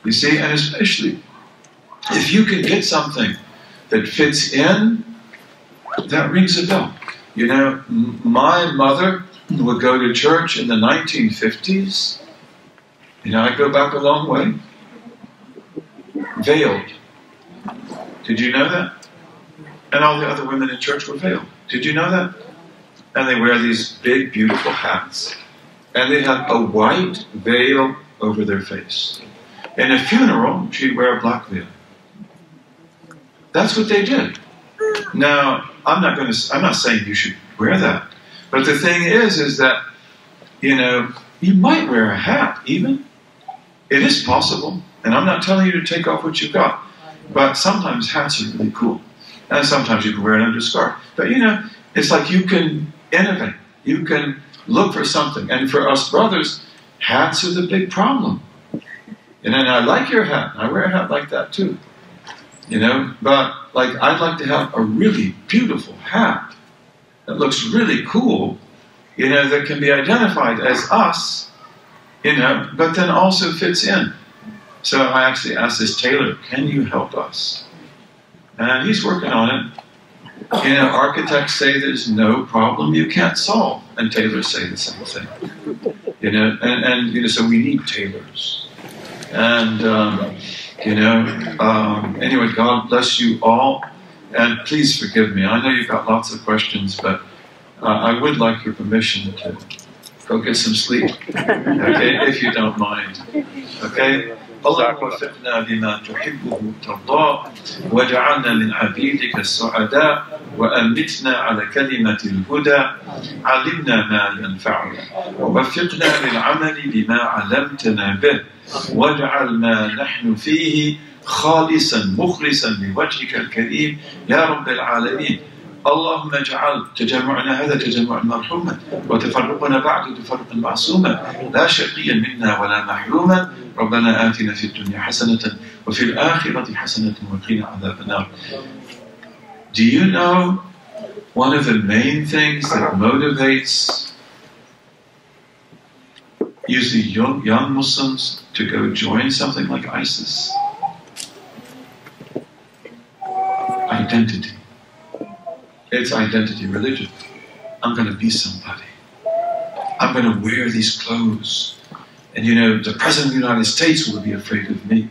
You see, and especially if you can get something that fits in, that rings a bell. You know, my mother would go to church in the 1950s. You know, I go back a long way. Veiled. Did you know that? And all the other women in church were veiled. Did you know that? And they wear these big, beautiful hats. And they have a white veil over their face. In a funeral, she'd wear a black veil. That's what they did. Now, I'm not saying you should wear that. But the thing is that, you know, you might wear a hat, even. It is possible. And I'm not telling you to take off what you've got. But sometimes hats are really cool. And sometimes you can wear it under a scarf. But, you know, it's like you can innovate. You can look for something. And for us brothers, hats are the big problem. And then I like your hat. I wear a hat like that too. You know, but like I'd like to have a really beautiful hat that looks really cool, you know, that can be identified as us, you know, but then also fits in. So I actually asked this tailor, can you help us? And he's working on it. You know, architects say there's no problem you can't solve, and tailors say the same thing. You know, and you know, so we need tailors. And you know, anyway, God bless you all, and please forgive me. I know you've got lots of questions, but I would like your permission to go get some sleep, okay, if you don't mind, okay. اللهم وفقنا بما تحبه وترضاه واجعلنا من عبيدك السعداء وأمتنا على كلمة الهدى علمنا ما ينفعنا ووفقنا للعمل بما علمتنا به واجعل ما نحن فيه خالصا مخلصا لوجهك الكريم يا رب العالمين اللهم اجعل تجمعنا هذا تجمعا مرحوما وتفرقنا بعد تفرقا معصوما لا شقيا منا ولا محروما ربنا آتنا في الدنيا حسنة وفي الآخرة حسنة وقنا عذاب النار. Do you know one of the main things that motivates usually young Muslims to go join something like ISIS? Identity. It's identity religion. I'm going to be somebody. I'm going to wear these clothes. And, you know, the President of the United States would be afraid of me.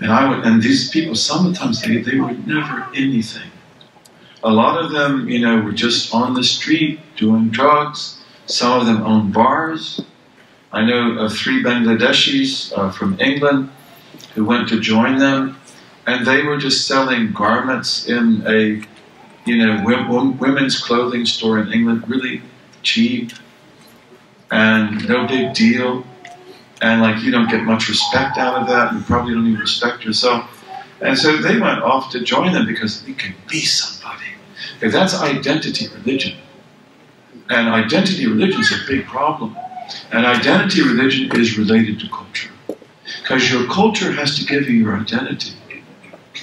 And these people, sometimes they were never anything. A lot of them, you know, were just on the street doing drugs. Some of them owned bars. I know of 3 Bangladeshis from England who went to join them, and they were just selling garments in a, you know, women's clothing store in England, really cheap and no big deal. And like, you don't get much respect out of that. You probably don't even respect yourself. And so they went off to join them because we can be somebody. Okay, that's identity religion. And identity religion is a big problem. And identity religion is related to culture. Because your culture has to give you your identity.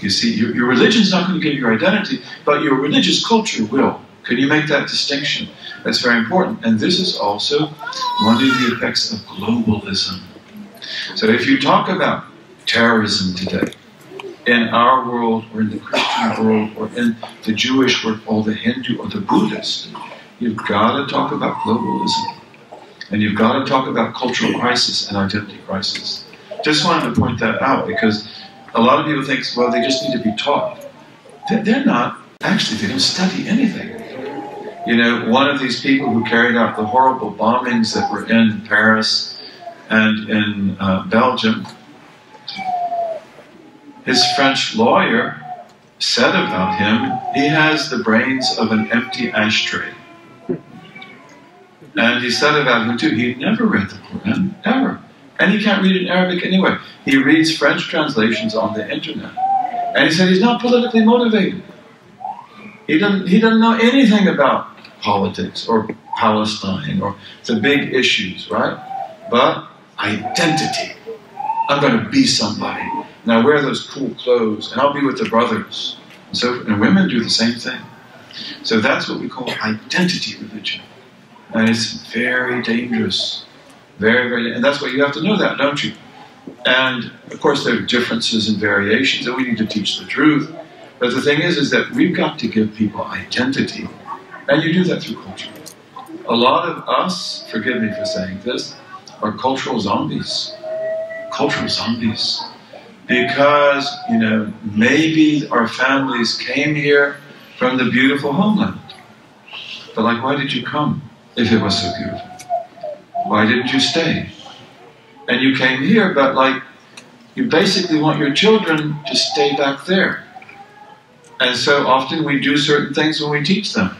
You see, your religion is not going to give you your identity, but your religious culture will. Can you make that distinction? That's very important. And this is also one of the effects of globalism. So if you talk about terrorism today, in our world, or in the Christian world, or in the Jewish world, or the Hindu, or the Buddhist, you've got to talk about globalism. And you've got to talk about cultural crisis and identity crisis. Just wanted to point that out, because a lot of people think, well, they just need to be taught. They're not. Actually, they don't study anything. You know, one of these people who carried out the horrible bombings that were in Paris and in Belgium, his French lawyer said about him, he has the brains of an empty ashtray. And he said about him too, he never read the Quran, ever. And he can't read it in Arabic anyway. He reads French translations on the internet. And he said he's not politically motivated. He doesn't know anything about politics or Palestine or the big issues, right? But identity. I'm going to be somebody. Now wear those cool clothes, and I'll be with the brothers. And so, and women do the same thing. So that's what we call identity religion, and it's very dangerous, very. And that's why you have to know that, don't you? And of course, there are differences and variations, and we need to teach the truth. But the thing is that we've got to give people identity, and you do that through culture. A lot of us, forgive me for saying this, are cultural zombies. Cultural zombies. Because, you know, maybe our families came here from the beautiful homeland. But like, why did you come if it was so beautiful? Why didn't you stay? And you came here, but like, you basically want your children to stay back there. And so often we do certain things when we teach them,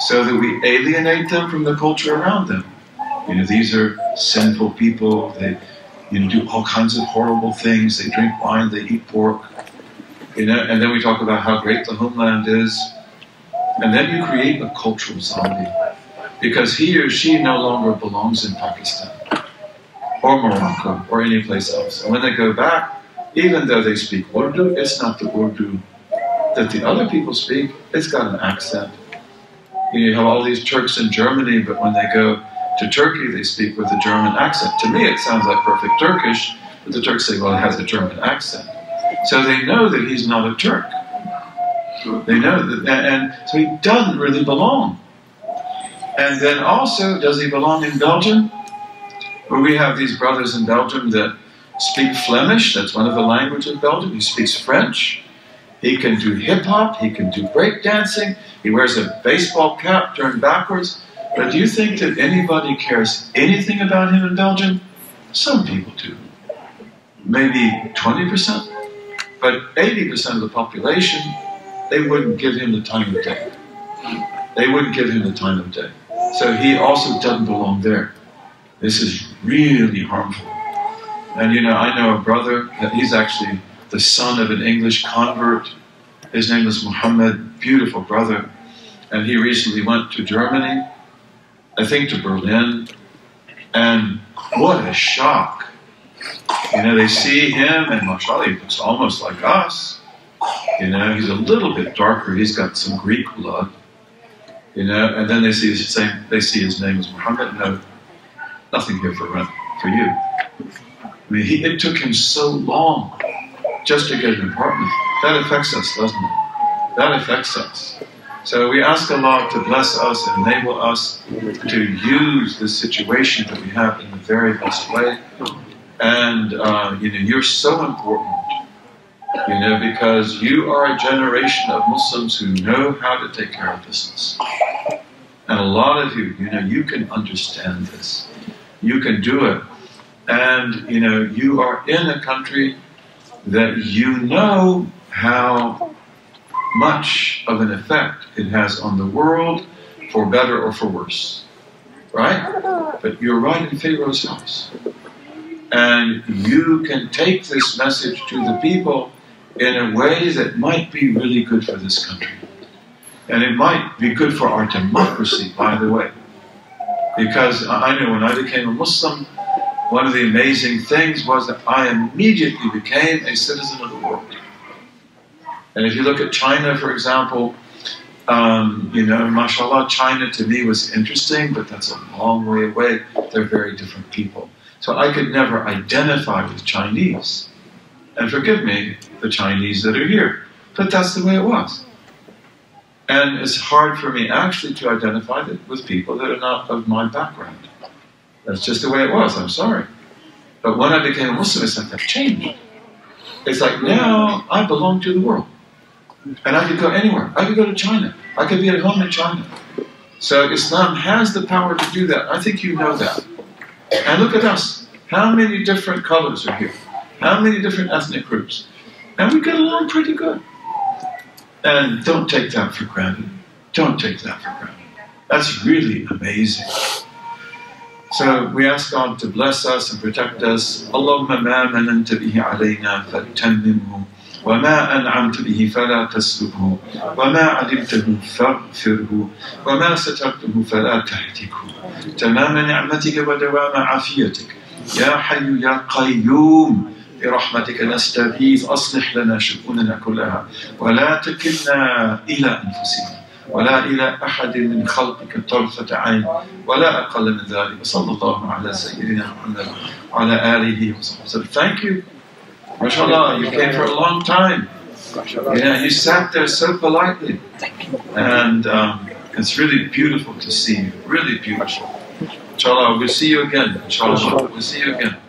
so that we alienate them from the culture around them. You know, these are sinful people. They, you know, do all kinds of horrible things. They drink wine, they eat pork, you know, and then we talk about how great the homeland is. And then you create a cultural zombie, because he or she no longer belongs in Pakistan or Morocco or any place else. And when they go back, even though they speak Urdu, it's not the Urdu that the other people speak. It's got an accent. You have all these Turks in Germany, but when they go to Turkey, they speak with a German accent. To me, it sounds like perfect Turkish, but the Turks say, well, it has a German accent. So they know that he's not a Turk. They know that, and so he doesn't really belong. And then also, does he belong in Belgium? Well, we have these brothers in Belgium that speak Flemish. That's one of the languages of Belgium. He speaks French. He can do hip-hop, he can do breakdancing, he wears a baseball cap turned backwards. But do you think that anybody cares anything about him in Belgium? Some people do. Maybe 20%. But 80% of the population, they wouldn't give him the time of day. They wouldn't give him the time of day. So he also doesn't belong there. This is really harmful. And you know, I know a brother, he's actually the son of an English convert. His name is Muhammad, beautiful brother. And he recently went to Germany, I think to Berlin, and what a shock. You know, they see him, and mashallah, he looks almost like us. You know, he's a little bit darker, he's got some Greek blood. You know, and then they see his name is Muhammad. No, nothing here for rent, for you. I mean, it took him so long just to get an apartment. That affects us, doesn't it? That affects us. So we ask Allah to bless us and enable us to use the situation that we have in the very best way. And you know, you're so important You know, because you are a generation of Muslims who know how to take care of business. And a lot of you, you know, you can understand this. You can do it. And, you know, you are in a country that you know how much of an effect it has on the world, for better or for worse. Right? But you're right in Pharaoh's house. And you can take this message to the people in a way that might be really good for this country. And it might be good for our democracy, by the way. Because I know when I became a Muslim, one of the amazing things was that I immediately became a citizen of the world. And if you look at China, for example, you know, mashallah, China to me was interesting, but that's a long way away. They're very different people. So I could never identify with Chinese. And forgive me, the Chinese that are here. But that's the way it was. And it's hard for me actually to identify with people that are not of my background. That's just the way it was, I'm sorry. But when I became a Muslim, it's like, I've changed. It's like, now I belong to the world. And I could go anywhere. I could go to China. I could be at home in China. So Islam has the power to do that. I think you know that. And look at us. How many different colors are here? How many different ethnic groups? And we get along pretty good. And don't take that for granted. Don't take that for granted. That's really amazing. So we ask God to bless us and protect us. Allahumma ma mananta bihi alayna fatamimhu wa ma an'amta bihi fala taslubhu wa ma alimtahu faghfirhu wa ma satartuhu fala tahtiku tamama ni'matika wa dawama afiyatik ya hayyu ya qayyum برحمتك نستغيث أصلح لنا شؤوننا كلها ولا تكلنا إلى أنفسنا ولا إلى أحد من خلقك طرفة عين ولا أقل من ذلك صلى الله على سيدنا محمد وعلى آله وصحبه. Thank you. MashaAllah, you came for a long time. Yeah, you sat there so politely. And it's really beautiful to see you. Really beautiful. Inshallah, we'll see you again. Inshallah, we'll see you again.